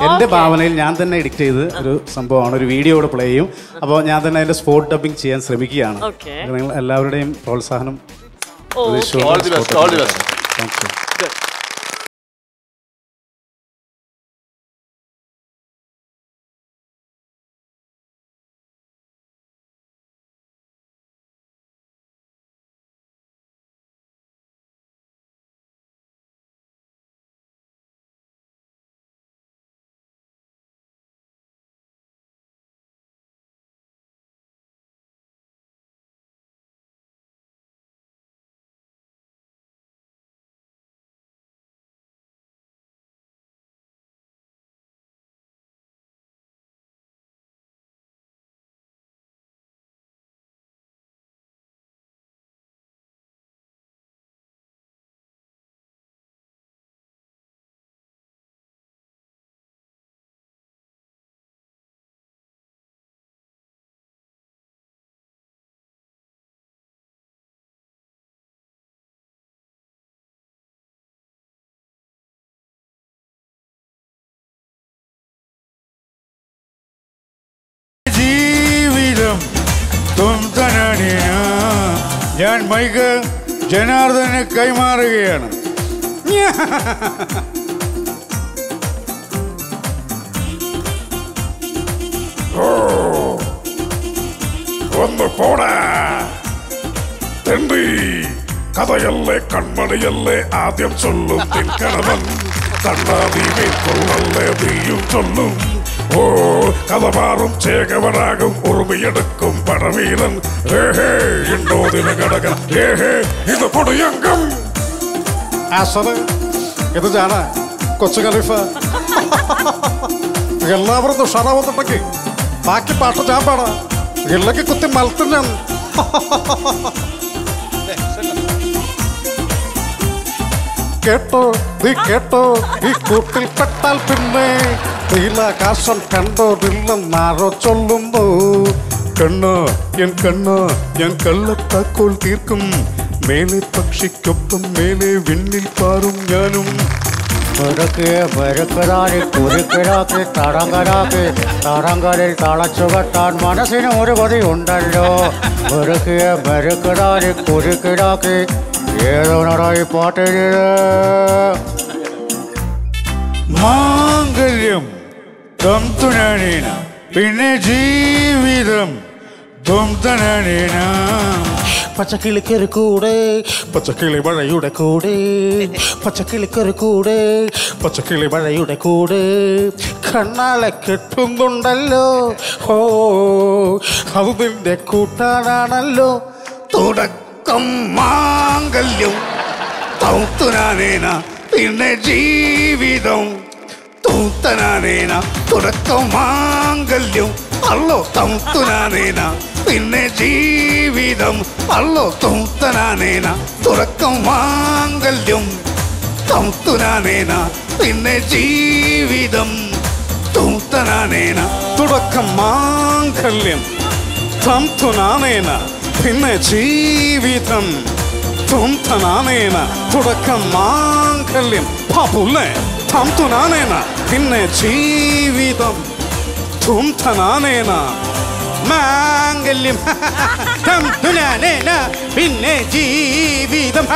എൻ്റെ ഭാവനയിൽ ഞാൻ തന്നെ എഡിറ്റ് ചെയ്ത് ഒരു സംഭവമാണ്, ഒരു വീഡിയോ ഇവിടെ പ്ലേ ചെയ്യും. അപ്പോൾ ഞാൻ തന്നെ അതിൻ്റെ സ്പോട്ട് ഡബിങ് ചെയ്യാൻ ശ്രമിക്കുകയാണ്. നിങ്ങൾ എല്ലാവരുടെയും പ്രോത്സാഹനം. ഞാൻ മൈക്ക് ജനാർദ്ദനെ കൈമാറുകയാണ്. वंदु पोड तेंडी कथयल्ले कण्मणियल्ले आद्यम चोल्लु तिल्कणवन् तन्नादी मेत्कुल्लल्ले दीयुं चोल्लु ओ कदमारुं चेकवनागुं उरुमियडुक्कुं पडवीरन् एहे इण्डोदिल कडकन् एहे इदु पुडियंगं आसर इदु जाना കൊച്ചു ഖലീഫ എല്ലാവരും തുഷാറാവുന്നുണ്ടെങ്കിൽ ബാക്കി പാട്ട് ഞാൻ പാടാ ഇല്ലക്ക് കുത്തി മലത്തു ഞാൻ കേട്ടോ നീ കേട്ടോ ഈ കൂട്ടിൽ പെട്ടാൽ പിന്നെ നീലാകാശം കണ്ടോടില്ലെന്നാരോ ചൊല്ലുന്നു കണ്ണോ എൻ കണ്ണോ ഞാൻ കള്ളത്താക്കോൾ തീർക്കും മേലെ പക്ഷിക്കൊപ്പം മേലെ വിണ്ണിൽ പാറും ഞാനും ഒഴുക്ക് വെഴുക്കടാലിൽ കുരുക്കിടാക്കി തടങ്കരാക്കി തടങ്കലിൽ തളച്ചു കെട്ടാൻ മനസ്സിന് ഒരു പതി ഉണ്ടല്ലോ ഒഴുക്കിയ വെഴുക്കിടാലിൽ കുരുക്കിടാക്കി ഏതോണറായി പാട്ടിയത് മാംഗല്യം ധംതുനീന പിന്നെ ജീവിതം ധംതനീന പച്ചക്കിളിക്കൊരു കൂടെ പച്ചക്കിളി മഴയുടെ കൂടെ പച്ചക്കിളിക്കൊരു കൂടെ പച്ചക്കിളി മഴയുടെ കൂടെ കണ്ണാലെ കെട്ടുന്നുണ്ടല്ലോ ഓ അത് നിന്റെ കൂട്ടാനാണല്ലോ തുടക്കം മാംഗല്യം തൗത്തുനാനേന പിന്നെ ജീവിതം തൗത്തനാനേന തുടക്കം മാംഗല്യം അല്ലോ തൗത്തുനാനേന പിന്നെ ജീവിതം അല്ലോ തൗത്തനാനേന തുടക്കം മാംഗല്യം തൗത്തുനാനേന പിന്നെ ജീവിതം തൗത്തനാനേന തുടക്കം മാംഗല്യം തൗത്തുനാനേന പിന്നെ ജീവിതം തൗത്തനാനേന തുടക്കം മാംഗല്യം പാപ്പുല്ലേ തൗത്തുനാനേന പിന്നെ ജീവിതം തൗത്തനാനേന മാംഗല്യം തൗത്തുനാനേന പിന്നെ ജീവിതം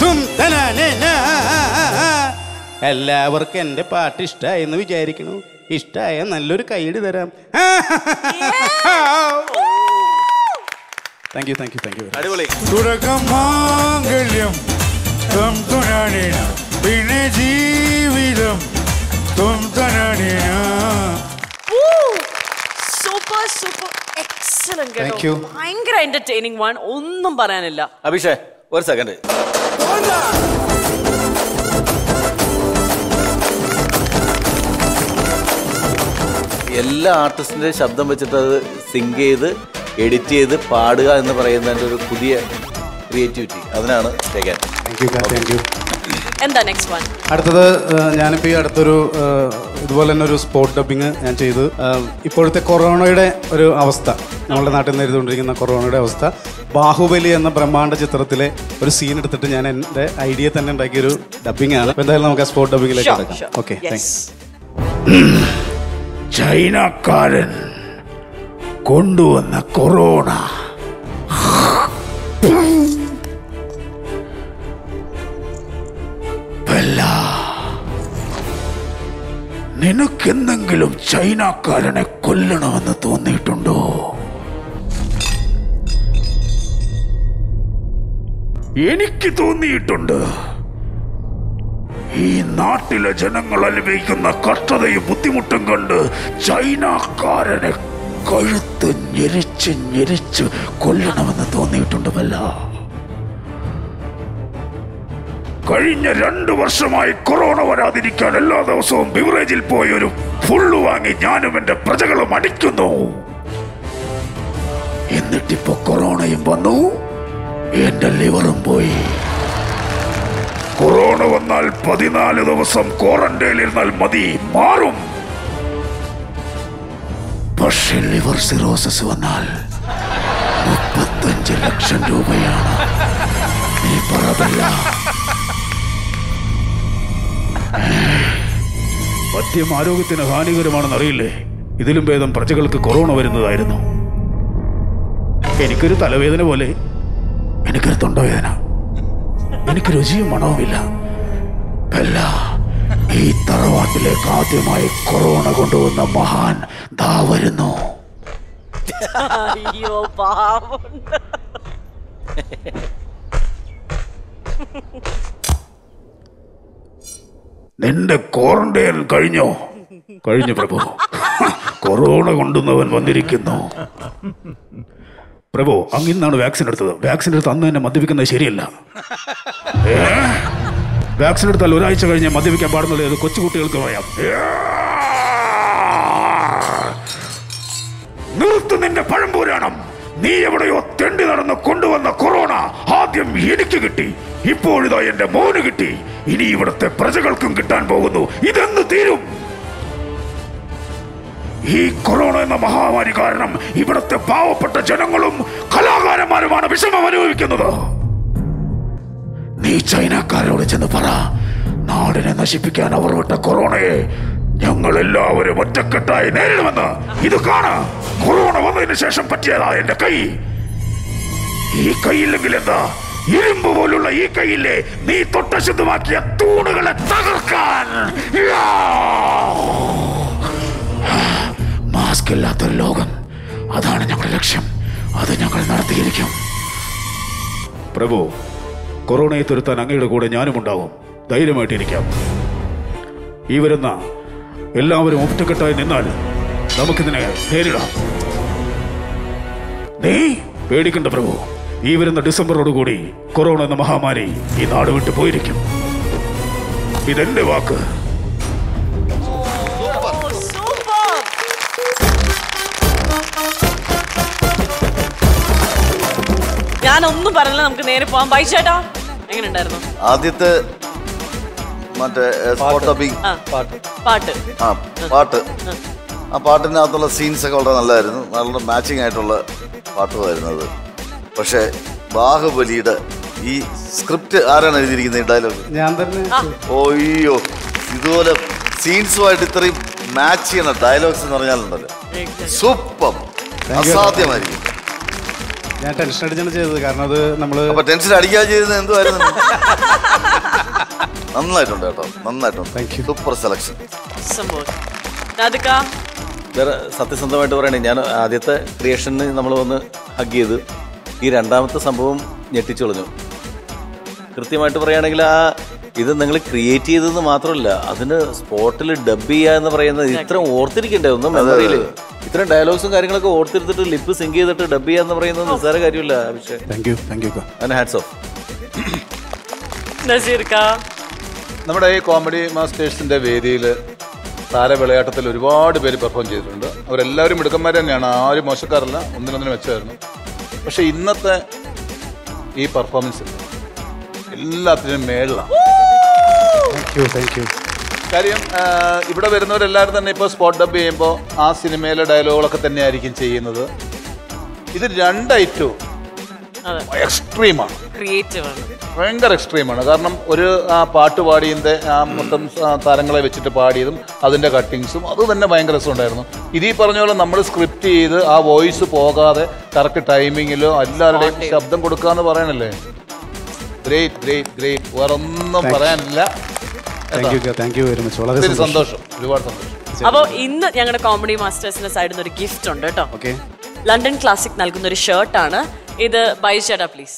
തൗത്തനാനേന. എല്ലാവർക്കും എൻ്റെ പാട്ട് ഇഷ്ടമായി എന്ന് വിചാരിക്കുന്നു. ഇഷ്ടമായ നല്ലൊരു കൈയ്യടി തരാം. Thank you thank you thank you. അടിപൊളി. തുടക്കം മാംഗല്യം തൗത്തുനാനേന പിന്നെ ജീവിതം തൗത്തനാനേന. സൂപ്പർ സൂപ്പർ എക്സലന്റ് കേട്ടോ. Thank you. ഭയങ്കര എന്റർടൈനിങ് വൺ, ഒന്നും പറയാനില്ല. അഭിഷേക് ഒരു സെക്കൻഡ്. എല്ലാ ആർട്ടിസ്റ്റിൻ്റെ ശബ്ദം വെച്ചിട്ട് അത് സിങ്ക് ചെയ്ത് എഡിറ്റ് ചെയ്ത് പാടുക എന്ന് പറയുന്നതിൻ്റെ ഒരു പുതിയ ക്രിയേറ്റിവിറ്റി, അതിനാണ് Sekharan. Thank you thank you. എന്താ നെക്സ്റ്റ് വൺ? അടുത്തത് ഞാനിപ്പോൾ ഈ അടുത്തൊരു ഇതുപോലെ തന്നെ ഒരു സ്പോട്ട് ഡബ്ബിങ് ഞാൻ ചെയ്തു. ഇപ്പോഴത്തെ കൊറോണയുടെ ഒരു അവസ്ഥ, നമ്മുടെ നാട്ടിൽ നേരിട്ടുകൊണ്ടിരിക്കുന്ന കൊറോണയുടെ അവസ്ഥ, ബാഹുബലി എന്ന ബ്രഹ്മാണ്ഡ ചിത്രത്തിലെ ഒരു സീൻ എടുത്തിട്ട് ഞാൻ എൻ്റെ ഐഡിയ തന്നെ ഉണ്ടാക്കിയൊരു ഡബ്ബിങ് ആണ്. എന്തായാലും നമുക്ക് ആ സ്പോട്ട് ഡബ്ബിങ്ങിലേക്ക് കിടക്കാം. Okay thanks. ചൈനക്കാരൻ കൊണ്ടുവന്ന കൊറോണ അല്ല, നിനക്കെന്തെങ്കിലും ചൈനക്കാരനെ കൊല്ലണമെന്ന് തോന്നിയിട്ടുണ്ടോ? എനിക്ക് തോന്നിയിട്ടുണ്ട്. ഈ നാട്ടിലെ ജനങ്ങൾ അനുഭവിക്കുന്ന കഷ്ടതയും ബുദ്ധിമുട്ടും കണ്ട് ചൈനക്കാരനെ കഴുത്ത് ഞെരിച്ച് ഞെരിച്ച് കൊല്ലണമെന്ന് തോന്നിയിട്ടുണ്ട്. വല്ല കഴിഞ്ഞ 2 വർഷമായി കൊറോണ വരാതിരിക്കാൻ എല്ലാ ദിവസവും ബിവറേജിൽ പോയി ഒരു ഫുള്ള് വാങ്ങി ഞാനും എന്റെ പ്രജകളും അടിക്കുന്നു. എന്നിട്ടിപ്പോ കൊറോണയും വന്നു, എന്റെ ലിവറും പോയി. കൊറോണ വന്നാൽ 14 ദിവസം ക്വാറന്റൈനിൽ ഇരുന്നാൽ മതി, മാറും. പക്ഷേ ലിവർ സിറോസിസ് വന്നാൽ 35 ലക്ഷം രൂപയാണ്. നീ പറയല്ല, മദ്യം ആരോഗ്യത്തിന് ഹാനികരമാണെന്ന് അറിയില്ലേ? ഇതിലും ഭേദം പ്രജകൾക്ക് കൊറോണ വരുന്നതായിരുന്നു. എനിക്കൊരു തലവേദന പോലെ, എനിക്കൊരു തൊണ്ടവേദന, എനിക്ക് രുചിയും മണവുമില്ല. ഈ തറവാട്ടിലേക്ക് ആദ്യമായി കൊറോണ കൊണ്ടുവന്ന മഹാൻ ദാ വരുന്നു. Yo, Bob. നിന്റെ ക്വാറന്റൈൻ കഴിഞ്ഞോ? കഴിഞ്ഞു പ്രഭു. കൊറോണ കൊണ്ടുവന്നവൻ വന്നിരിക്കുന്നു. പ്രഭു, അങ്ങിന്നാണ് വാക്സിൻ എടുത്തത്. വാക്സിൻ എടുത്ത് അന്ന് തന്നെ മദ്യപിക്കുന്നത് ശരിയല്ല. വാക്സിൻ എടുത്താൽ ഒരാഴ്ച കഴിഞ്ഞാൽ മദ്യപിക്കാൻ പാടുന്നത് അത് കൊച്ചുകുട്ടികൾക്ക് പറയാം. നിർത്തു നിന്റെ പഴംപൂരാണം. നീ എവിടെയോ തെണ്ടി നടന്ന് കൊണ്ടുവന്ന കൊറോണ ആദ്യം എനിക്ക് കിട്ടി, ഇപ്പോഴിതാ എന്റെ മോന് കിട്ടി, ഇനി ഇവിടുത്തെ പ്രജകൾക്കും കിട്ടാൻ പോകുന്നു. ഇതെന്ന് തീരും? ഈ കൊറോണ എന്ന മഹാമാരി കാരണം ഇവിടുത്തെ പാവപ്പെട്ട ജനങ്ങളും കലാകാരന്മാരുമാണ് വിഷമം അനുഭവിക്കുന്നത്. നീ ചൈനക്കാരോട് ചെന്ന് പറ, നാടിനെ നശിപ്പിക്കാൻ അവർ വിട്ട കൊറോണയെ ഞങ്ങൾ എല്ലാവരും ഒറ്റക്കെട്ടായി നേരിടുമെന്ന്. ഇത് കാണാ, കൊറോണ വന്നതിന് ശേഷം പറ്റിയതാ എന്റെ കൈ. ഈ കൈയില്ലെങ്കിൽ എന്താ, ഇരുമ്പ് പോലുള്ള ഈ കൈയിലെ നീ തൊട്ടശുദ്ധമാക്കിയ തൂണുകളെ തകർക്കാൻ. മാസ്ക് ഇല്ലാത്തൊരു ലോകം, അതാണ് ഞങ്ങളുടെ ലക്ഷ്യം. അത് ഞങ്ങൾ നടത്തിയിരിക്കും. പ്രഭു, കൊറോണയെ തുരുത്താൻ അങ്ങയുടെ കൂടെ ഞാനും ഉണ്ടാവും. ധൈര്യമായിട്ടിരിക്കാം. ഈ വരുന്ന എല്ലാവരും ഒറ്റക്കെട്ടായി നിന്നാൽ നമുക്കിതിനെ നേരിടാം. നീ പേടിക്കണ്ട പ്രഭു. ഈ വരുന്ന ഡിസംബറോടുകൂടി കൊറോണ എന്ന മഹാമാരി ഈ നാട് വിട്ടു പോയിരിക്കും. ഇതെന്റെ വാക്ക്. ഞാനൊന്നും പറഞ്ഞില്ല, നമുക്ക് നേരെ പോവാം. ബൈ ചേട്ടാ, എങ്ങനെ ഉണ്ടായിരുന്നു ആദ്യത്തെ പാട്ട്? ആ പാട്ടിനകത്തുള്ള സീൻസ് ഒക്കെ വളരെ നല്ലതായിരുന്നു. നല്ല മാച്ചിങ് ആയിട്ടുള്ള പാട്ടുമായിരുന്നു അത്. പക്ഷെ ബാഹുബലിയുടെ ഈ സ്ക്രിപ്റ്റ് ആരാണ് എഴുതിയിരിക്കുന്നത്? ഈ ഡയലോഗ് ഞാൻ തന്നെ. ഓയ്യോ, ഇതുപോലെ സീൻസുമായിട്ട് ഇത്രയും മാച്ച് ചെയ്യണ ഡയലോഗ്സ് എന്ന് പറഞ്ഞാലുണ്ടല്ലോ, സൂപ്പർ, അസാധ്യമായിരിക്കും. ഞാൻ ടെൻഷൻ അടിച്ചാണ് ചെയ്തത്, കാരണം അത് നമ്മള് ടെൻഷൻ അടിക്കാൻ ചെയ്തത് എന്തുമായിരുന്നു. നന്നായിട്ടുണ്ട് കേട്ടോ, നന്നായിട്ടുണ്ട്. Super selection. സത്യസന്ധമായിട്ട് പറയണേ, ഞാൻ ആദ്യത്തെ ക്രിയേഷന് നമ്മൾ വന്ന് ഹഗ് ചെയ്ത്, ഈ രണ്ടാമത്തെ സംഭവം ഞെട്ടിച്ചു കളഞ്ഞു. കൃത്യമായിട്ട് പറയുകയാണെങ്കിൽ ആ ഇത് നിങ്ങൾ ക്രിയേറ്റ് ചെയ്തതെന്ന് മാത്രമല്ല, അതിന് സ്പോട്ടിൽ ഡബ് ചെയ്യുക എന്ന് പറയുന്നത് ഇത്രയും ഓർത്തിരിക്കണ്ടേ? ഒന്നും മെമ്മറിയിൽ ഇത്രയും ഡയലോഗ്സും കാര്യങ്ങളൊക്കെ ഓർത്തെടുത്തിട്ട് ലിപ്പ് സിങ്ക് ചെയ്തിട്ട് ഡബ് ചെയ്യുക എന്ന് പറയുന്നത് നിസ്സാര കാര്യമില്ല. Abhishek, thank you. Thank you. And hats off. നമ്മുടെ ഈ കോമഡി മാസ്റ്റേഴ്സിന്റെ വേദിയിൽ താര വിളയാട്ടത്തിൽ ഒരുപാട് പേര് പെർഫോം ചെയ്തിട്ടുണ്ട്. അവരെല്ലാവരും മിടുക്കന്മാർ തന്നെയാണ്, ആരും മോശക്കാരല്ല, ഒന്നിനൊന്നിനും മെച്ചമായിരുന്നു. പക്ഷെ ഇന്നത്തെ ഈ പെർഫോമൻസ് എല്ലാത്തിനും മേളിലാണ്. കാര്യം ഇവിടെ വരുന്നവരെല്ലാവരും തന്നെ ഇപ്പോൾ സ്പോട്ട് ഡബ് ചെയ്യുമ്പോൾ ആ സിനിമയിലെ ഡയലോഗുകളൊക്കെ തന്നെയായിരിക്കും ചെയ്യുന്നത്. ഇത് രണ്ടായിട്ടും എക്സ്ട്രീമാണ്, ഭയങ്കര എക്സ്ട്രീമാണ്. കാരണം ഒരു ആ പാട്ട് പാടിയതിൻ്റെ ആ മൊത്തം താരങ്ങളെ വെച്ചിട്ട് പാടിയതും അതിൻ്റെ കട്ടിങ്സും അത് തന്നെ ഭയങ്കര രസമുണ്ടായിരുന്നു. ഇതീ പറഞ്ഞ പോലെ നമ്മൾ സ്ക്രിപ്റ്റ് ചെയ്ത് ആ വോയിസ് പോകാതെ കറക്റ്റ് ടൈമിങ്ങിലോ എല്ലാവരുടെയും ശബ്ദം കൊടുക്കാന്ന് പറയണല്ലേ. Great great great. വേറൊന്നും പറയാനില്ല. സന്തോഷം, ഒരുപാട് സന്തോഷം. അപ്പോൾ ഇന്ന് ഞങ്ങളുടെ കോമഡി മാസ്റ്റേഴ്സിന്റെ സൈഡിൽ നിന്ന് ഒരു ഗിഫ്റ്റ് ഉണ്ട് കേട്ടോ. ലണ്ടൻ ക്ലാസിക് നൽകുന്ന ഒരു ഷർട്ടാണ് ഇത്. ബൈസ് ചേട്ടാ പ്ലീസ്.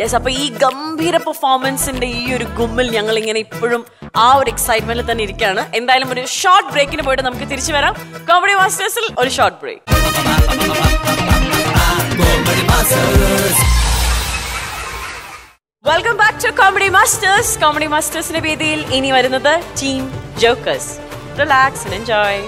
യെസ്, അപ്പൊ ഈ ഗംഭീര പെർഫോമൻസിന്റെ ഈ ഒരു ഗുമ്മിൽ ഞങ്ങൾ ഇങ്ങനെ ഇപ്പോഴും ആ ഒരു എക്സൈറ്റ്മെന്റിൽ തന്നെ ഇരിക്കുകയാണ്. എന്തായാലും ഒരു ഷോർട്ട് ബ്രേക്കിന് പോയിട്ട് നമുക്ക് തിരിച്ചു വരാം. കോമഡി മാസ്റ്റേഴ്സിൽ ഒരു short break. Welcome back to comedy masters. Comedy മാസ്റ്റേഴ്സിന്റെ വേദിയിൽ ഇനി വരുന്നത് team jokers. Relax and enjoy.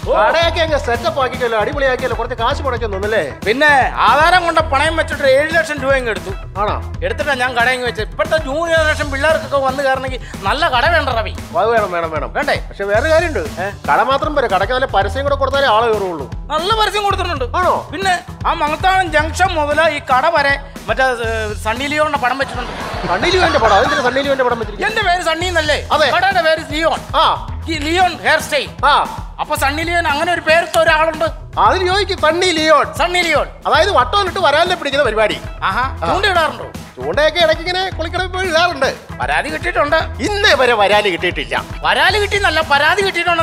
Sandilion, That's why it's Sunny Leon. Sunny Leon. That's why it's a pretty good everybody. Don't you know? Don't I get a collective? But I think it's on the in the very variety. Variety and la paradic on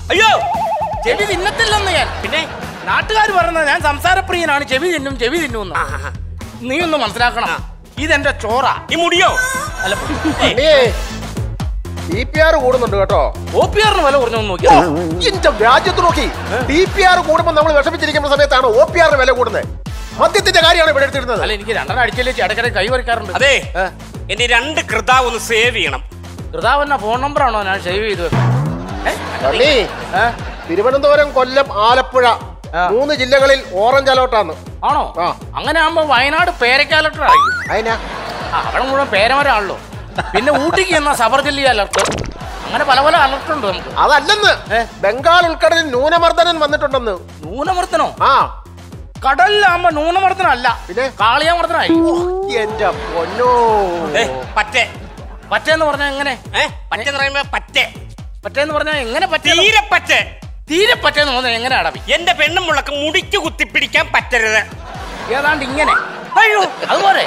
another. All the നാട്ടുകാർ പറഞ്ഞാ ഞാൻ സംസാരപ്രിയനാണ് ചെവി തിന്നുന്ന നീ ഒന്ന് മനസ്സിലാക്കണം ഇതെന്റെ ചോറാ ഈ മുടിയോ അല്ല ഡിപിആർ കൂടുന്നുണ്ട് കേട്ടോ ഓപിആർ ന് വല കുറഞ്ഞൊന്ന് നോക്കി ഇന്റെ രാജ്യത്ത് നോക്കി ഡിപിആർ കൂടുമ്പോൾ നമ്മൾ വിഷമിച്ചിരിക്കുന്ന സമയത്താണ് ഓപിആർ ന് വല കൂടുന്നത് മദ്യത്തിന്റെ കാര്യമാണ് ഇവിടെ എടുത്തിരുന്നത് അല്ല എനിക്ക് രണ്ടര അടിച്ചേലേ അടക്കരെ കൈ വരക്കാറുണ്ട് അതെ എന്നെ രണ്ട് കൃതാവ് ഒന്ന് സേവ് ചെയ്യണം കൃതാവെന്ന ഫോൺ നമ്പർ ആണോ ഞാൻ സേവ് ചെയ്തു അല്ലേ തിരുവനന്തപുരം കൊല്ലം ആലപ്പുഴ മൂന്ന് ജില്ലകളിൽ ഓറഞ്ച് അലർട്ട് ആണ് ആണോ അങ്ങനെ ആവുമ്പോൾ വയനാട് പേരക്ക അലർട്ട് ആയി അതിനാ അവിടെ മുഴുവൻ പേരമരാണല്ലോ പിന്നെ ഊട്ടിക്ക് എന്നാ സബർജില്ലി അലർട്ട് അങ്ങനെ പല പല അലർട്ട് ഉണ്ട് നമുക്ക് അതല്ലെന്ന് ബംഗാൾ ഉൾക്കടലിൽ ന്യൂനമർദ്ദനം വന്നിട്ടുണ്ടെന്ന് ന്യൂനമർദ്ദനോ ആ കടലിലാവുമ്പോ ന്യൂനമർദ്ദനം അല്ല പിന്നെ കാളിയമർദ്ദനായി എന്റെ പൊന്നോ പറ്റേ പറ്റേന്ന് പറഞ്ഞാൽ എങ്ങനെ പറ്റേന്ന് പറയുമ്പോ പറ്റേ പറ്റേന്ന് പറഞ്ഞാൽ എങ്ങനെ പറ്റേ തീരെ പറ്റേ തീരെ പറ്റേന്ന് തോന്നുന്നത് എങ്ങനെ അടവി എന്റെ പെണ്ണും മുളക്ക് മുടിക്ക് കുത്തിപ്പിടിക്കാൻ പറ്റരുത് ഏതാണ്ട് ഇങ്ങനെ അയ്യോ അതുപോലെ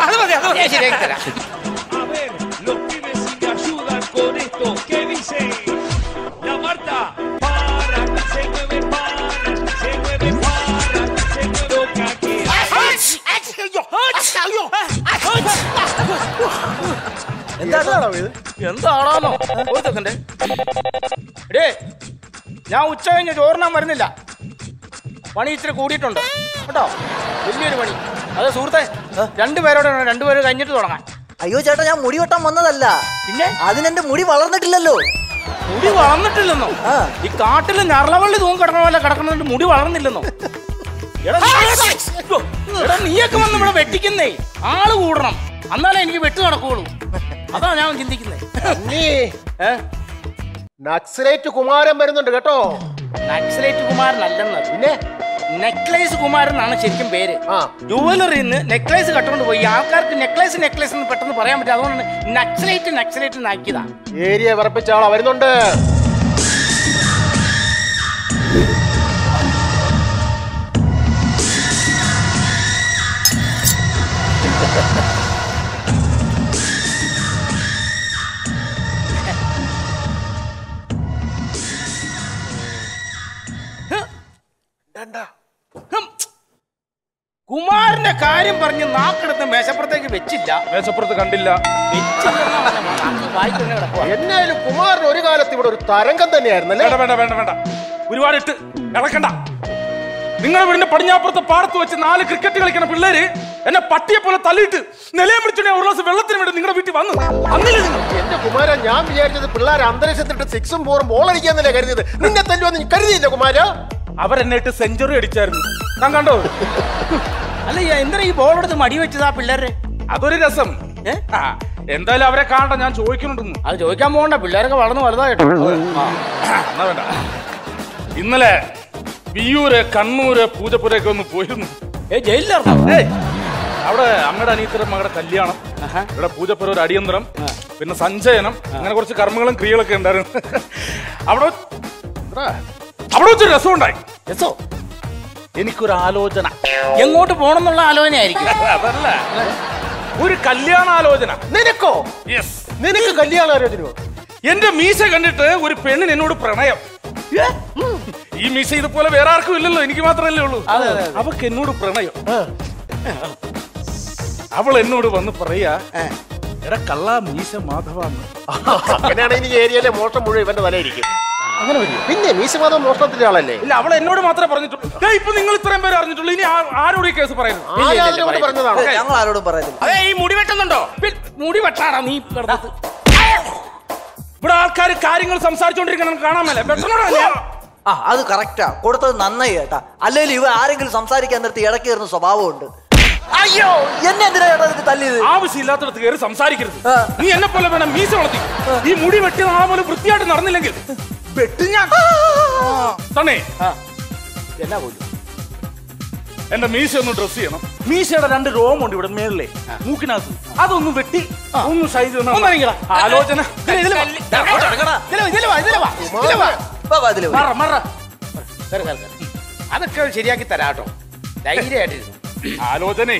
എന്താണോ ഇത് എന്താണോ ഓർത്തക്കണ്ടേ ഡേ ഞാൻ ഉച്ച കഴിഞ്ഞ് ചോറിനാൻ വരുന്നില്ല പണി ഇച്ചിരി കൂടിയിട്ടുണ്ട് കേട്ടോ വലിയൊരു പണി അതെ സുഹൃത്തെ രണ്ടുപേരോടാണ് രണ്ടുപേരും കഴിഞ്ഞിട്ട് തുടങ്ങാൻ അയ്യോ ചേട്ടാ ഞാൻ മുടി വെട്ടാൻ വന്നതല്ല പിന്നെ അതിനെന്റെ മുടി വളർന്നിട്ടില്ലല്ലോ മുടി വളർന്നിട്ടില്ലെന്നോ ഈ കാട്ടിൽ ഞരളവള്ളി തൂങ്ങി കിടക്കണ പോലെ കിടക്കുന്നതിന്റെ മുടി വളർന്നില്ലെന്നോ എടാ നീയൊക്കെ വന്ന് ഇവിടെ വെട്ടിക്കുന്നേ ആള് കൂടണം എന്നാലേ എനിക്ക് വെട്ടു നടക്കുകയുള്ളൂ അതാ ഞാൻ ചിന്തിക്കുന്നത് നക്സലേറ്റ് കുമാരൻ വരുന്നുണ്ട് കേട്ടോ നക്സലേറ്റ് കുമാരൻ അല്ലെന്ന് പിന്നെ നെക്ലേസ് കുമാരൻ എന്നാണ് ശരിക്കും പേര് ജുവലറിന്ന് നെക്ലേസ് കട്ടുകൊണ്ട് പോയി ആൾക്കാർക്ക് നെക്ലേസ് നെക്ലേസ് എന്ന് പെട്ടെന്ന് പറയാൻ പറ്റും അതുകൊണ്ടാണ് നക്സലേറ്റ് നക്സലേറ്റ് നാക്കിയതാ ഏരിയ വിറപ്പിച്ച ആളാ വരുന്നുണ്ട് കുമാരന്റെ കാര്യം പറഞ്ഞ് നാക്കെടുത്ത് മേശപ്പുറത്തേക്ക് വെച്ചില്ല മേശപ്പുറത്ത് കണ്ടില്ല എന്നായാലും കുമാരൻ ഒരു കാലത്ത് ഇവിടെ ഒരു തരംഗം തന്നെയായിരുന്നു വേണ്ട വേണ്ട വേണ്ട ഒരുപാട് ഇട്ട് ഇളക്കണ്ട നിങ്ങളുടെ വീടിന്റെ പടിഞ്ഞാപ്പുറത്ത് പാടത്ത് വെച്ച് 4 ക്രിക്കറ്റ് കളിക്കുന്ന പിള്ളേര് എന്നെ പട്ടിയെ പോലെ തല്ലിയിട്ട് നിലയം പിടിച്ചോണ്ട് ഒരു ഗ്ലാസ് വെള്ളത്തിന് വേണ്ടി നിങ്ങളുടെ വീട്ടിൽ വന്നു അന്നില്ല എന്റെ കുമാര ഞാൻ വിചാരിച്ചത് പിള്ളേർ അന്തരീക്ഷത്തിട്ട് 6ഉം 4ഉം ബോൾ അടിക്കാന്നല്ലേ കരുതിയത് നിന്നെ തല്ലുവെന്ന് കരുതിയില്ല കുമാര അവരെന്നിട്ട് സെഞ്ചുറി അടിച്ചായിരുന്നു ഞാൻ കണ്ടോ അല്ല എന്താ ഈ ബോൾ എടുത്ത് മടി വെച്ചതാ പിള്ളേരെ അതൊരു രസം എന്തായാലും അവരെ കാണണ്ട ഞാൻ ചോദിക്കുന്നുണ്ടെന്ന് അത് ചോദിക്കാൻ പോകണ്ട പിള്ളേരൊക്കെ വളർന്നു വലുതായിട്ട് എന്നാ വേണ്ട ഇന്നലെ വിയൂര് കണ്ണൂര് പൂജപ്പുരയൊക്കെ ഒന്ന് പോയിരുന്നു ജയിലിലായിരുന്നു അവിടെ അമ്മയുടെ അനിയത്തരം മകളുടെ കല്യാണം ഇവിടെ പൂജപ്പുര ഒരു അടിയന്തരം പിന്നെ സഞ്ചയനം അങ്ങനെ കുറച്ച് കർമ്മങ്ങളും ക്രിയകളൊക്കെ ഉണ്ടായിരുന്നു അവിടെ അവിടെ വെച്ചൊരു രസം ഉണ്ടായി രസോ എനിക്കൊരു ആലോചന എങ്ങോട്ട് പോകണം എന്നുള്ള ആലോചന ആയിരിക്കും അതല്ല ഒരു കല്യാണാലോചന നിനക്കോ യെസ് നിനക്ക് കല്യാണാലോചനയോ എന്റെ മീശ കണ്ടിട്ട് ഒരു പെണ്ണിന് എന്നോട് പ്രണയം ഈ മീശ ഇതുപോലെ വേറെ ആർക്കും ഇല്ലല്ലോ എനിക്ക് മാത്രമല്ലേ ഉള്ളൂ അവക്ക് എന്നോട് പ്രണയം അവൾ എന്നോട് വന്ന് പറയാ എടാ കള്ളാ മീശ മാധവാന്ന് അങ്ങനെയാണെങ്കിൽ ഏരിയയിലെ മോട്ടം മുഴുവൻ ഇവന്റെ തലയിരിക്കും അങ്ങനെ വരും. പിന്നെ മീശമാധവൻ മോഷണത്തിന്റെ ആളല്ലേ? ഇല്ല, അവൾ എന്നോട് മാത്രമേ പറഞ്ഞിട്ടുള്ളൂ. ഇപ്പൊ നിങ്ങൾ ഇത്രയും പേര് അറിഞ്ഞിട്ടുള്ളൂ, ഇനി ആരോട് ഈ കേസ് പറയുന്നത്? അതെ, ഈ മുടി വെട്ടുന്നുണ്ടോ? മുടി വെട്ടാടാ നീ നടന്നത്. ഇവിടെ ആൾക്കാർ കാര്യങ്ങൾ സംസാരിച്ചോണ്ടിരിക്കണം, കാണാൻ മേലെ വെട്ടണോടല്ലേ? ആ, അത് കറക്റ്റാ, കൊടുത്തത് നന്നായി കേട്ടാ. അല്ലെങ്കിൽ ഇവ ആരെങ്കിലും സംസാരിക്കാൻ നിർത്തി ഇടയ്ക്ക് കയറുന്ന സ്വഭാവമുണ്ട്. അയ്യോ, എന്നെ എന്തിനാ തല്ലിയത്? ആവശ്യമില്ലാത്തടത്ത് കയറി സംസാരിക്കരുത്. നീ എന്നെ പോലെ വേണം മീശ വളർത്തി. ഈ മുടി വെട്ടി നാളെ പോലെ വൃത്തിയായിട്ട് നടന്നില്ലെങ്കിൽ വെട്ടി ഞാൻ തന്നെ. എന്നാ പോലും എന്റെ മീശ ഒന്ന് ഡ്രസ് ചെയ്യണം. മീശയുടെ രണ്ട് രോമുണ്ട് ഇവിടെ മേളിലെ മൂക്കിനകത്ത്, അതൊന്നും വെട്ടി ഒന്നും സൈസ് ആലോചന. അതൊക്കെ ശരിയാക്കി തരാട്ടോ, ധൈര്യമായിട്ട് ആലോചനേ.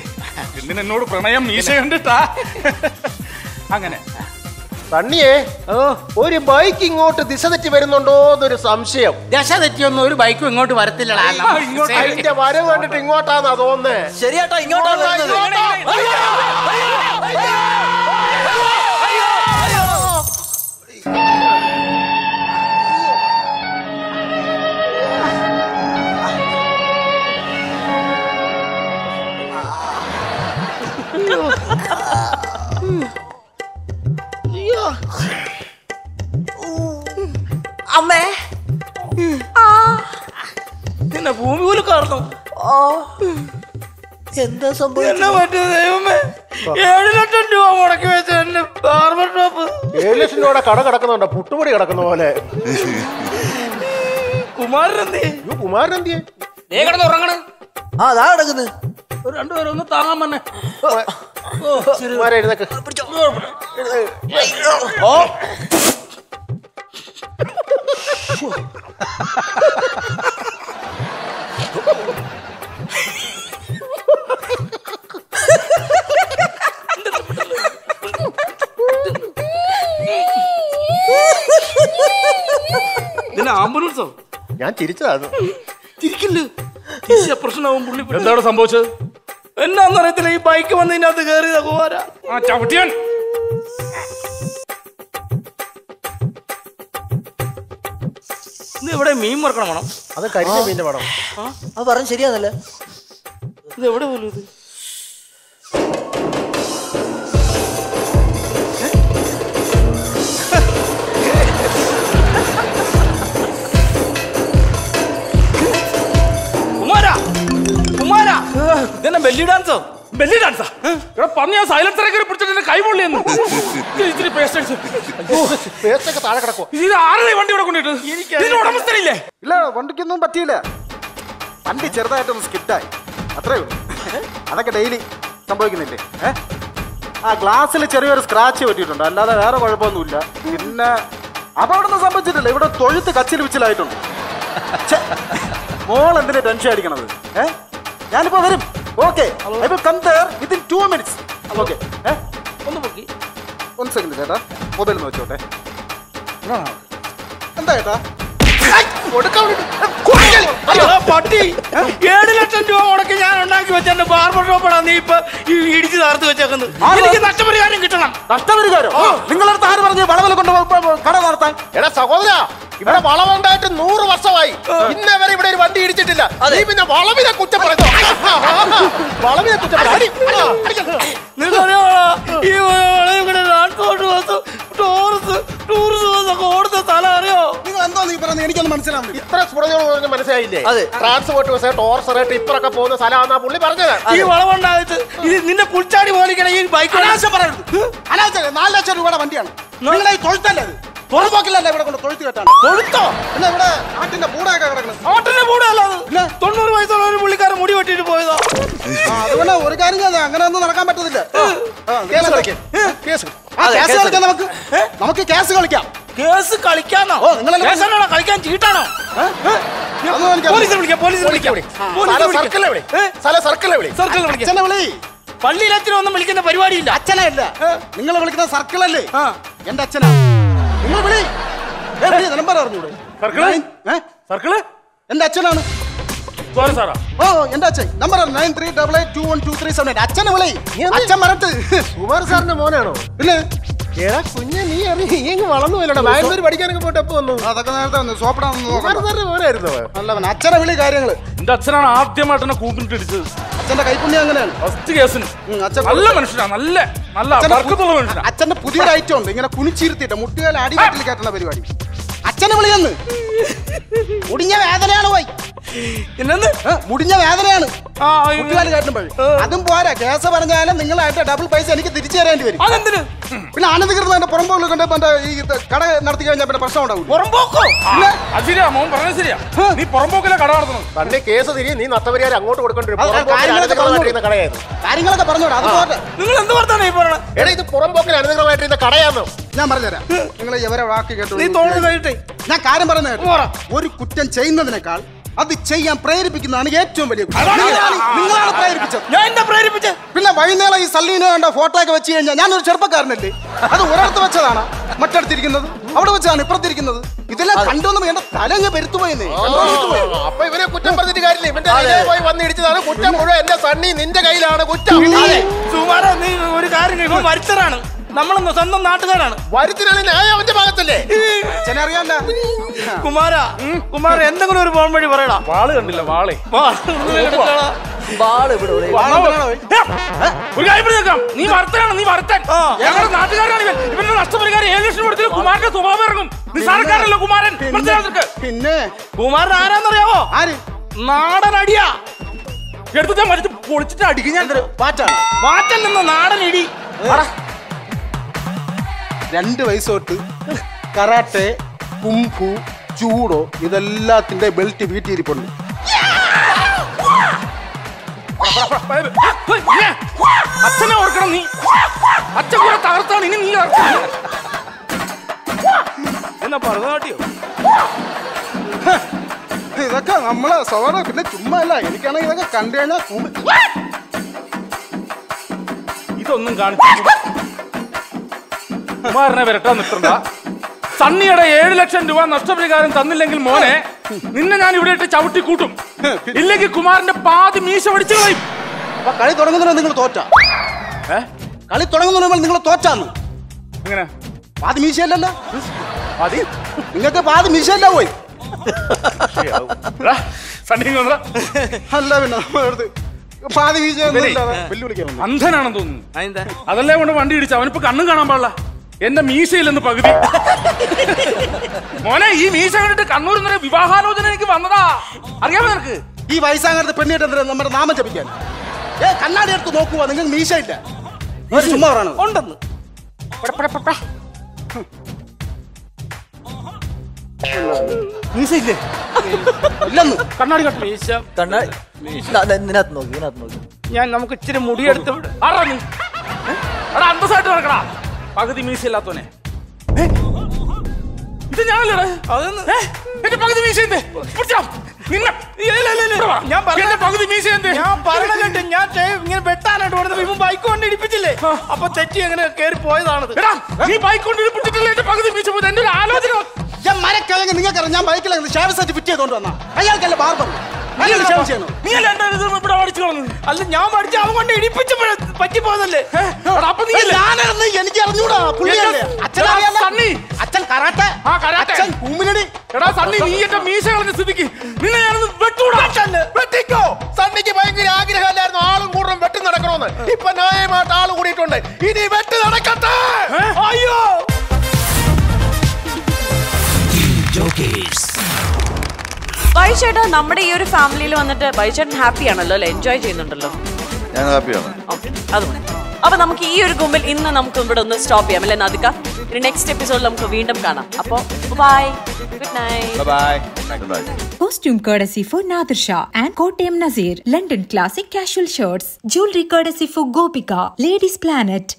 ഇന്ന് എന്നോട് പ്രണയം മീശ കണ്ടിട്ടാ അങ്ങനെ. തണ്ണിയെ, ഒരു ബൈക്ക് ഇങ്ങോട്ട് ദിശ തെറ്റി വരുന്നുണ്ടോ എന്നൊരു സംശയം. ദിശ തെറ്റിയൊന്നും ഒരു ബൈക്കും ഇങ്ങോട്ട് വരത്തില്ല. അതിന്റെ വരവ് കണ്ടിട്ട് ഇങ്ങോട്ടാന്നാ തോന്നുന്നേ. ശരിയാട്ടോ, ഇങ്ങോട്ടാ. അമ്മേ, നിന്നെ ഭൂമി പോലെ കാണുന്നു. എന്താ സംഭവം? എന്നാ പറ്റും ദൈവമേ? 7 ലക്ഷം രൂപ മുടക്കി വെച്ച എന്റെ ബാർബർ ഷോപ്പ് 7 ലക്ഷം രൂപയുടെ കട കിടക്കുന്നുണ്ടോ? പുട്ടുപൊടി കിടക്കുന്ന പോലെ. കുമാരനെന്തിയെ കിടന്ന് ഉറങ്ങണ്? ആ, അതാ കിടക്കുന്നത്. രണ്ടുപേരും ഒന്ന് താങ്ങാൻ തന്നെ. നിന്നെ ആംബുലൻസോ? ഞാൻ ചിരിച്ചതാണ്. ചിരിക്കില്ല, പ്രശ്നമാവും. പുള്ളി എന്താണ് സംഭവിച്ചത് എന്നാന്ന് അറിയത്തില്ല. ഈ ബൈക്ക് വന്നതിനകത്ത് കയറിയതാ കുമാരാ. ആ ചവിട്ടിയാൻ ഇവിടെ മീൻ മറക്കണം. വേണം, അത് കരിഞ്ഞ മീൻ്റെ പടം. അത് പറഞ്ഞ് ശരിയാന്നല്ലേ? ഇത് എവിടെ പോലും ഇത് ബെല്ലി ഡാൻസോ? ബെല്ലി ഡാൻസാ? ഇവിടെ പറഞ്ഞ സൈലൻസറൊക്കെ പിടിച്ചിട്ട് കൈപൊള്ളിയെന്ന്. ഇത്തിരി പേസ്റ്റൊക്കെ താഴെ കിടക്കും. ഇത് ആരുടെ വണ്ടി ഇവിടെ കൊണ്ടിട്ട്? ഇതിന് ഉടമസ്ഥനില്ലേ? ഇല്ല, വണ്ടിക്കൊന്നും പറ്റിയില്ല. വണ്ടി ചെറുതായിട്ടൊന്ന് സ്കിറ്റായി, അത്രേ ഉള്ളൂ. അതൊക്കെ ഡെയിലി സംഭവിക്കുന്നില്ലേ? ആ ഗ്ലാസ്സിൽ ചെറിയൊരു സ്ക്രാച്ച് പറ്റിയിട്ടുണ്ട്, അല്ലാതെ വേറെ കുഴപ്പമൊന്നുമില്ല. പിന്നെ അപകടമൊന്നും സംഭവിച്ചിട്ടില്ല. ഇവിടെ തൊഴുത്ത് കച്ചിൽ വിച്ചിലായിട്ടുണ്ട്. മോൾ എന്തിനാ ടെൻഷൻ അടിക്കണത്? ഞാനിപ്പോ വരും. Okay, I will come there within 2 minutes. Okay. One second, ചേട്ടാ. മൊബൈൽ നോക്കട്ടെ. എന്താ ചേട്ടാ? പട്ടി 7 ലക്ഷം രൂപ മുടക്കി ഞാൻ ഉണ്ടാക്കി വെച്ച ബാർബർ ഷോപ്പാണ് നീ ഇപ്പൊ ഇടിച്ച് തകർത്ത് വെച്ചേക്കുന്നത്. എനിക്ക് നഷ്ടപരിഹാരം കിട്ടണം. നഷ്ടപരിഹാരം? നിങ്ങളടുത്ത് ആര് പറഞ്ഞു വളവല കൊണ്ട് കട നടത്താൻ? എടാ സഹോദര, ഇവിടെ വളവുണ്ടായിട്ട് 100 വർഷമായി, ഇന്ന് വരെ ഇവിടെ ഒരു വണ്ടി ഇടിച്ചിട്ടില്ല. നീ പിന്നെ വളവിനെ കുറ്റപ്പെടുത്തോ? വളവിനെ കുറ്റപ്പെടുത്ത സ്ഥലം അറിയോ? നിങ്ങൾ എന്തോ നീ പറയുന്നത് എനിക്കൊന്നും മനസ്സിലാവുന്നില്ല. ഇത്ര സ്ഫുടനോട് മനസ്സിലായില്ലേ? ട്രാൻസ്പോർട്ട് ബസ് ടോർസർ ടിപ്പറൊക്കെ പോകുന്ന സ്ഥലമാണെന്നാ പുള്ളി പറഞ്ഞത്. ഈ വളവുണ്ടായിട്ട് ഇത് നിന്റെ പുൽച്ചാടി പോലിക്കണ ഈ ബൈക്ക് അനാവശ്യം പറയരുത്. അനാവശ്യം. 4 ലക്ഷം രൂപയുടെ വണ്ടിയാണ്. നിങ്ങളെ തൊഴുത്തല്ലേ? പുറമ്പോക്കില്ലല്ലേ ഇവിടെ കൊണ്ട് തൊഴുത്ത് കേട്ടാണ്? തൊഴുത്തോ? എന്നാ ഇവിടെ ആട്ടിന്റെ കൂടൊക്കെ കിടക്കണം. ആട്ടിന്റെ കൂടല്ലാതെ 90 വയസ്സുള്ള ഒരു പുള്ളിക്കാരൻ മുടി വെട്ടിട്ട് പോയതാ. അതുപോലെ ഒരു കാര്യം ചെയ്താൽ അങ്ങനെ ഒന്നും നടക്കാൻ പറ്റത്തില്ല. നമുക്ക് കേസ് കളിക്കാം. കേസ് കളിക്കാന്നോ? നിങ്ങളെ കളിക്കാൻ ചീട്ടാണോ? പള്ളിയിലൊന്നും വിളിക്കുന്ന പരിപാടിയില്ല. അച്ഛനല്ല, നിങ്ങൾ വിളിക്കുന്ന സർക്കിളല്ലേ? എന്റെ അച്ഛനാ. നിങ്ങൾ വിളി നമ്പർ അറിഞ്ഞൂടെ? സർക്കിള് എന്റെ അച്ഛനാണ്. ഓ, എന്റെ അച്ഛൻ നമ്പർ 9388212378. അച്ഛനെ വിളി. അച്ഛൻ മറത്ത്. കുമാർ സാറിന്റെ മോനാണോ? പിന്നെ മുടിഞ്ഞ വേദനയാണ് അതും പോരാ കേസ് പറഞ്ഞാലും നിങ്ങളായിട്ട് ഡബിൾ പൈസ എനിക്ക് തിരിച്ചു തരേണ്ടി വരും. പിന്നെ ആനന്ദികൃതന്റെ പുറമ്പോക്ക് കണ്ട ഈ കട നടത്തി കഴിഞ്ഞാൽ പിന്നെ പ്രശ്നം ഉണ്ടാവും. അങ്ങോട്ട് കാര്യങ്ങളൊക്കെ പറഞ്ഞോടാ. ഇത് പുറമ്പോക്കിൽ അനധികൃതമായിട്ടിരുന്ന കടയാണോ? ഞാൻ പറഞ്ഞുതരാം. നിങ്ങൾ എവരെ വാക്ക് കേട്ടു. ഞാൻ കാര്യം പറഞ്ഞ ഒരു കുറ്റം ചെയ്യുന്നതിനേക്കാൾ അത് ചെയ്യാൻ പ്രേരിപ്പിക്കുന്നതാണ് ഏറ്റവും വലിയ കുറ്റം. നിങ്ങളാണ് പ്രേരിപ്പിച്ചത്. പിന്നെ വൈകുന്നേരം ഈ സല്ലീനോ കണ്ട ഫോട്ടോ ഒക്കെ വെച്ച് കഴിഞ്ഞാൽ ഞാനൊരു ചെറുപ്പക്കാരനല്ലേ, അത് ഒരിടത്ത് വെച്ചതാണ് മറ്റടുത്തിരിക്കുന്നത്, അവിടെ വെച്ചാണ് ഇപ്പുറത്തിരിക്കുന്നത്. ഇതെല്ലാം കണ്ടുവന്ന് എന്റെ തലങ്ങ് പെരുത്തുപോയെന്നേ. അപ്പൊ ഇവരെ കുറ്റം പറഞ്ഞിട്ട് കാര്യമില്ല. ഇവന്റെ വന്നിടിച്ചതാണ് കുറ്റം മുഴുവൻ. എന്റെ സണ്ണി നിന്റെ കയ്യിലാണ് കുറ്റം. നീ ഒരു കാര്യം, ഇവ മരിച്ചതാണ്, നമ്മളൊന്ന് സ്വന്തം നാട്ടുകാരാണ്. വരുത്തിനാണ് ന്യായം അവന്റെ ഭാഗത്തല്ലേ? അറിയാല്ല കുമാര, കുമാര എന്തെങ്കിലും ഒരു പോകാൻ വഴി പറയടാ. വാള് കണ്ടില്ല, വാളേ പിന്നെ കുമാരൻ ആരാന്നറിയാവോ? നാടൻ അടിയാ എടുത്തിട്ട് മരിച്ചു പൊളിച്ചിട്ട് അടിക്കും. ഞാൻ മാറ്റല്ലെന്ന നാടൻ ഇടി. രണ്ട് വയസ്സ് തൊട്ട് കരാട്ടെ, കുംഫു, ജൂഡോ ഇതെല്ലാത്തിന്റെ ബെൽറ്റ് വീട്ടിയിരിപ്പുണ്ട്. അച്ഛനെ ഓർക്കണം നീ. അച്ഛൻ കൂടെ തകർത്താണ് ഇനി നീ ഓർക്കണം. എന്നാ പറഞ്ഞാട്ടിയോ ഇതൊക്കെ നമ്മളെ സോറ. പിന്നെ ചുമ്മാ അല്ല, എനിക്കാണെങ്കിൽ ഇതൊക്കെ കണ്ടു കഴിഞ്ഞാൽ ഇതൊന്നും കാണിച്ചു കുമാരനെ വരട്ടാൻ നിൽക്കണ്ട. സണ്ണിയുടെ 7 ലക്ഷം രൂപ നഷ്ടപരിഹാരം തന്നില്ലെങ്കിൽ മോനെ നിന്നെ ഞാൻ ഇവിടെ ഇട്ട് ചവിട്ടി കൂട്ടും. ഇല്ലെങ്കിൽ കുമാരന്റെ പാതി മീശ പിടിച്ചു കളയും. കളി തുടങ്ങുന്ന നിങ്ങൾ തോറ്റ, കളി തുടങ്ങുന്ന നിങ്ങൾ തോറ്റാന്ന്. എങ്ങനെ പാതി മീശയല്ലല്ലോ? പാതി നിങ്ങൾക്ക് പാതി മീശയല്ല പോയി. അല്ല പിന്നെ പാതി മീശ അന്ധനാണെന്ന് തോന്നുന്നു. അതല്ലേ കൊണ്ട് വണ്ടി ഇടിച്ച അവനിപ്പോ കണ്ണും കാണാൻ പാടില്ല. എന്റെ മീശയില്ലെന്ന് പകുതി. മോനെ ഈ മീശ കണ്ടിട്ട് കണ്ണൂർ എന്നൊരു വിവാഹാലോചന എനിക്ക് വന്നതാ. അറിയാമോ നിനക്ക്? ഈ വയസ്സാകാലത്ത് പെണ്ണിട്ട് നമ്മുടെ നാമം ജപിക്കാൻ കണ്ണാടി എടുത്ത് നോക്കുക. നിങ്ങൾ മീശയില്ല ഉണ്ടെന്ന്. മീശയില്ലേ? ഇല്ലെന്ന്. കണ്ണാടി മീശ ഇതിനകത്ത് നോക്കി, ഇതിനകത്ത് നോക്കി. ഞാൻ നമുക്ക് ഇച്ചിരി മുടിയെടുത്ത് അന്തസ്സായിട്ട് നടക്കടാ. പകുതി മീശയില്ലാത്തോനെ ഇത് ഞാനല്ലേ? എന്റെ പകുതി മീശ എന്തേ പിടിച്ചാ ഇങ്ങനെ വെട്ടാനായിട്ട് ഓടുന്നത്. ഇവൻ ബൈക്ക് കൊണ്ട് ഇടിപ്പിച്ചില്ലേ? അപ്പൊ തെറ്റി അങ്ങനെ കയറി പോയതാണത്. നീ ബൈക്ക് കൊണ്ട് ഇടിപ്പിച്ചിട്ടില്ല. എന്റെ പകുതി മീശ പോയത് എന്റെ ഒരു ആലോചന. ഞാൻ മരക്കിഴങ്ങ് നിങ്ങൾക്കറിയാം. ഞാൻ ബൈക്കിലങ്ങനെ ഷേവ് സെറ്റ് ഫിറ്റ് ചെയ്തോണ്ട് വന്നാ അയാൾക്കല്ലേ ബാർബർ. അല്ല ഞാൻ പഠിച്ച അവൻ കൊണ്ട് ഇടിപ്പിച്ചപ്പോഴേ പറ്റിപ്പോയതല്ലേ? എനിക്ക് അറിഞ്ഞൂടാ. അച്ഛൻ കരാട്ടെ, അച്ഛൻ കുമ്മിനടി. എടാ സണ്ണി, നീ എന്റെ മീശ കളഞ്ഞ സ്ഥിതിക്ക് നിന്നെ ഞാനൊന്ന് വെട്ടൂടാ. വെട്ടിക്കോ. സണ്ണിക്ക് ഭയങ്കര ആഗ്രഹമല്ലായിരുന്നു ആളും കൂടുതലും വെട്ടി നടക്കണോന്ന്. ഇപ്പൊ ന്യായമായിട്ട് ആള് കൂടിയിട്ടുണ്ട്. ഇനി വെട്ടി നടക്കട്ടെ. അയ്യോ ബൈചേട്ടാ, നമ്മുടെ ഈ ഒരു ഫാമിലിയിൽ വന്നിട്ട് ബൈചേട്ടൻ ഹാപ്പി ആണല്ലോ അല്ലെ? എൻജോയ് ചെയ്യുന്നുണ്ടല്ലോ? ഞാൻ ഹാപ്പിയാണ്. അതുപോലെ അപ്പൊ നമുക്ക് ഈ ഒരു ഗുമ്പിൽ ഇന്ന് നമുക്ക് ഇവിടെ ഒന്ന് സ്റ്റോപ്പ് ചെയ്യാം അല്ലെ? നാദിക, ഇനി നെക്സ്റ്റ് എപ്പിസോഡിൽ നമുക്ക് വീണ്ടും കാണാം. അപ്പോ bye, good night, bye bye. Costume courtesy for Nadir Shah and Kottayam Nazir. London classic casual shirts. Jewelry courtesy for Gopika, Ladies Planet.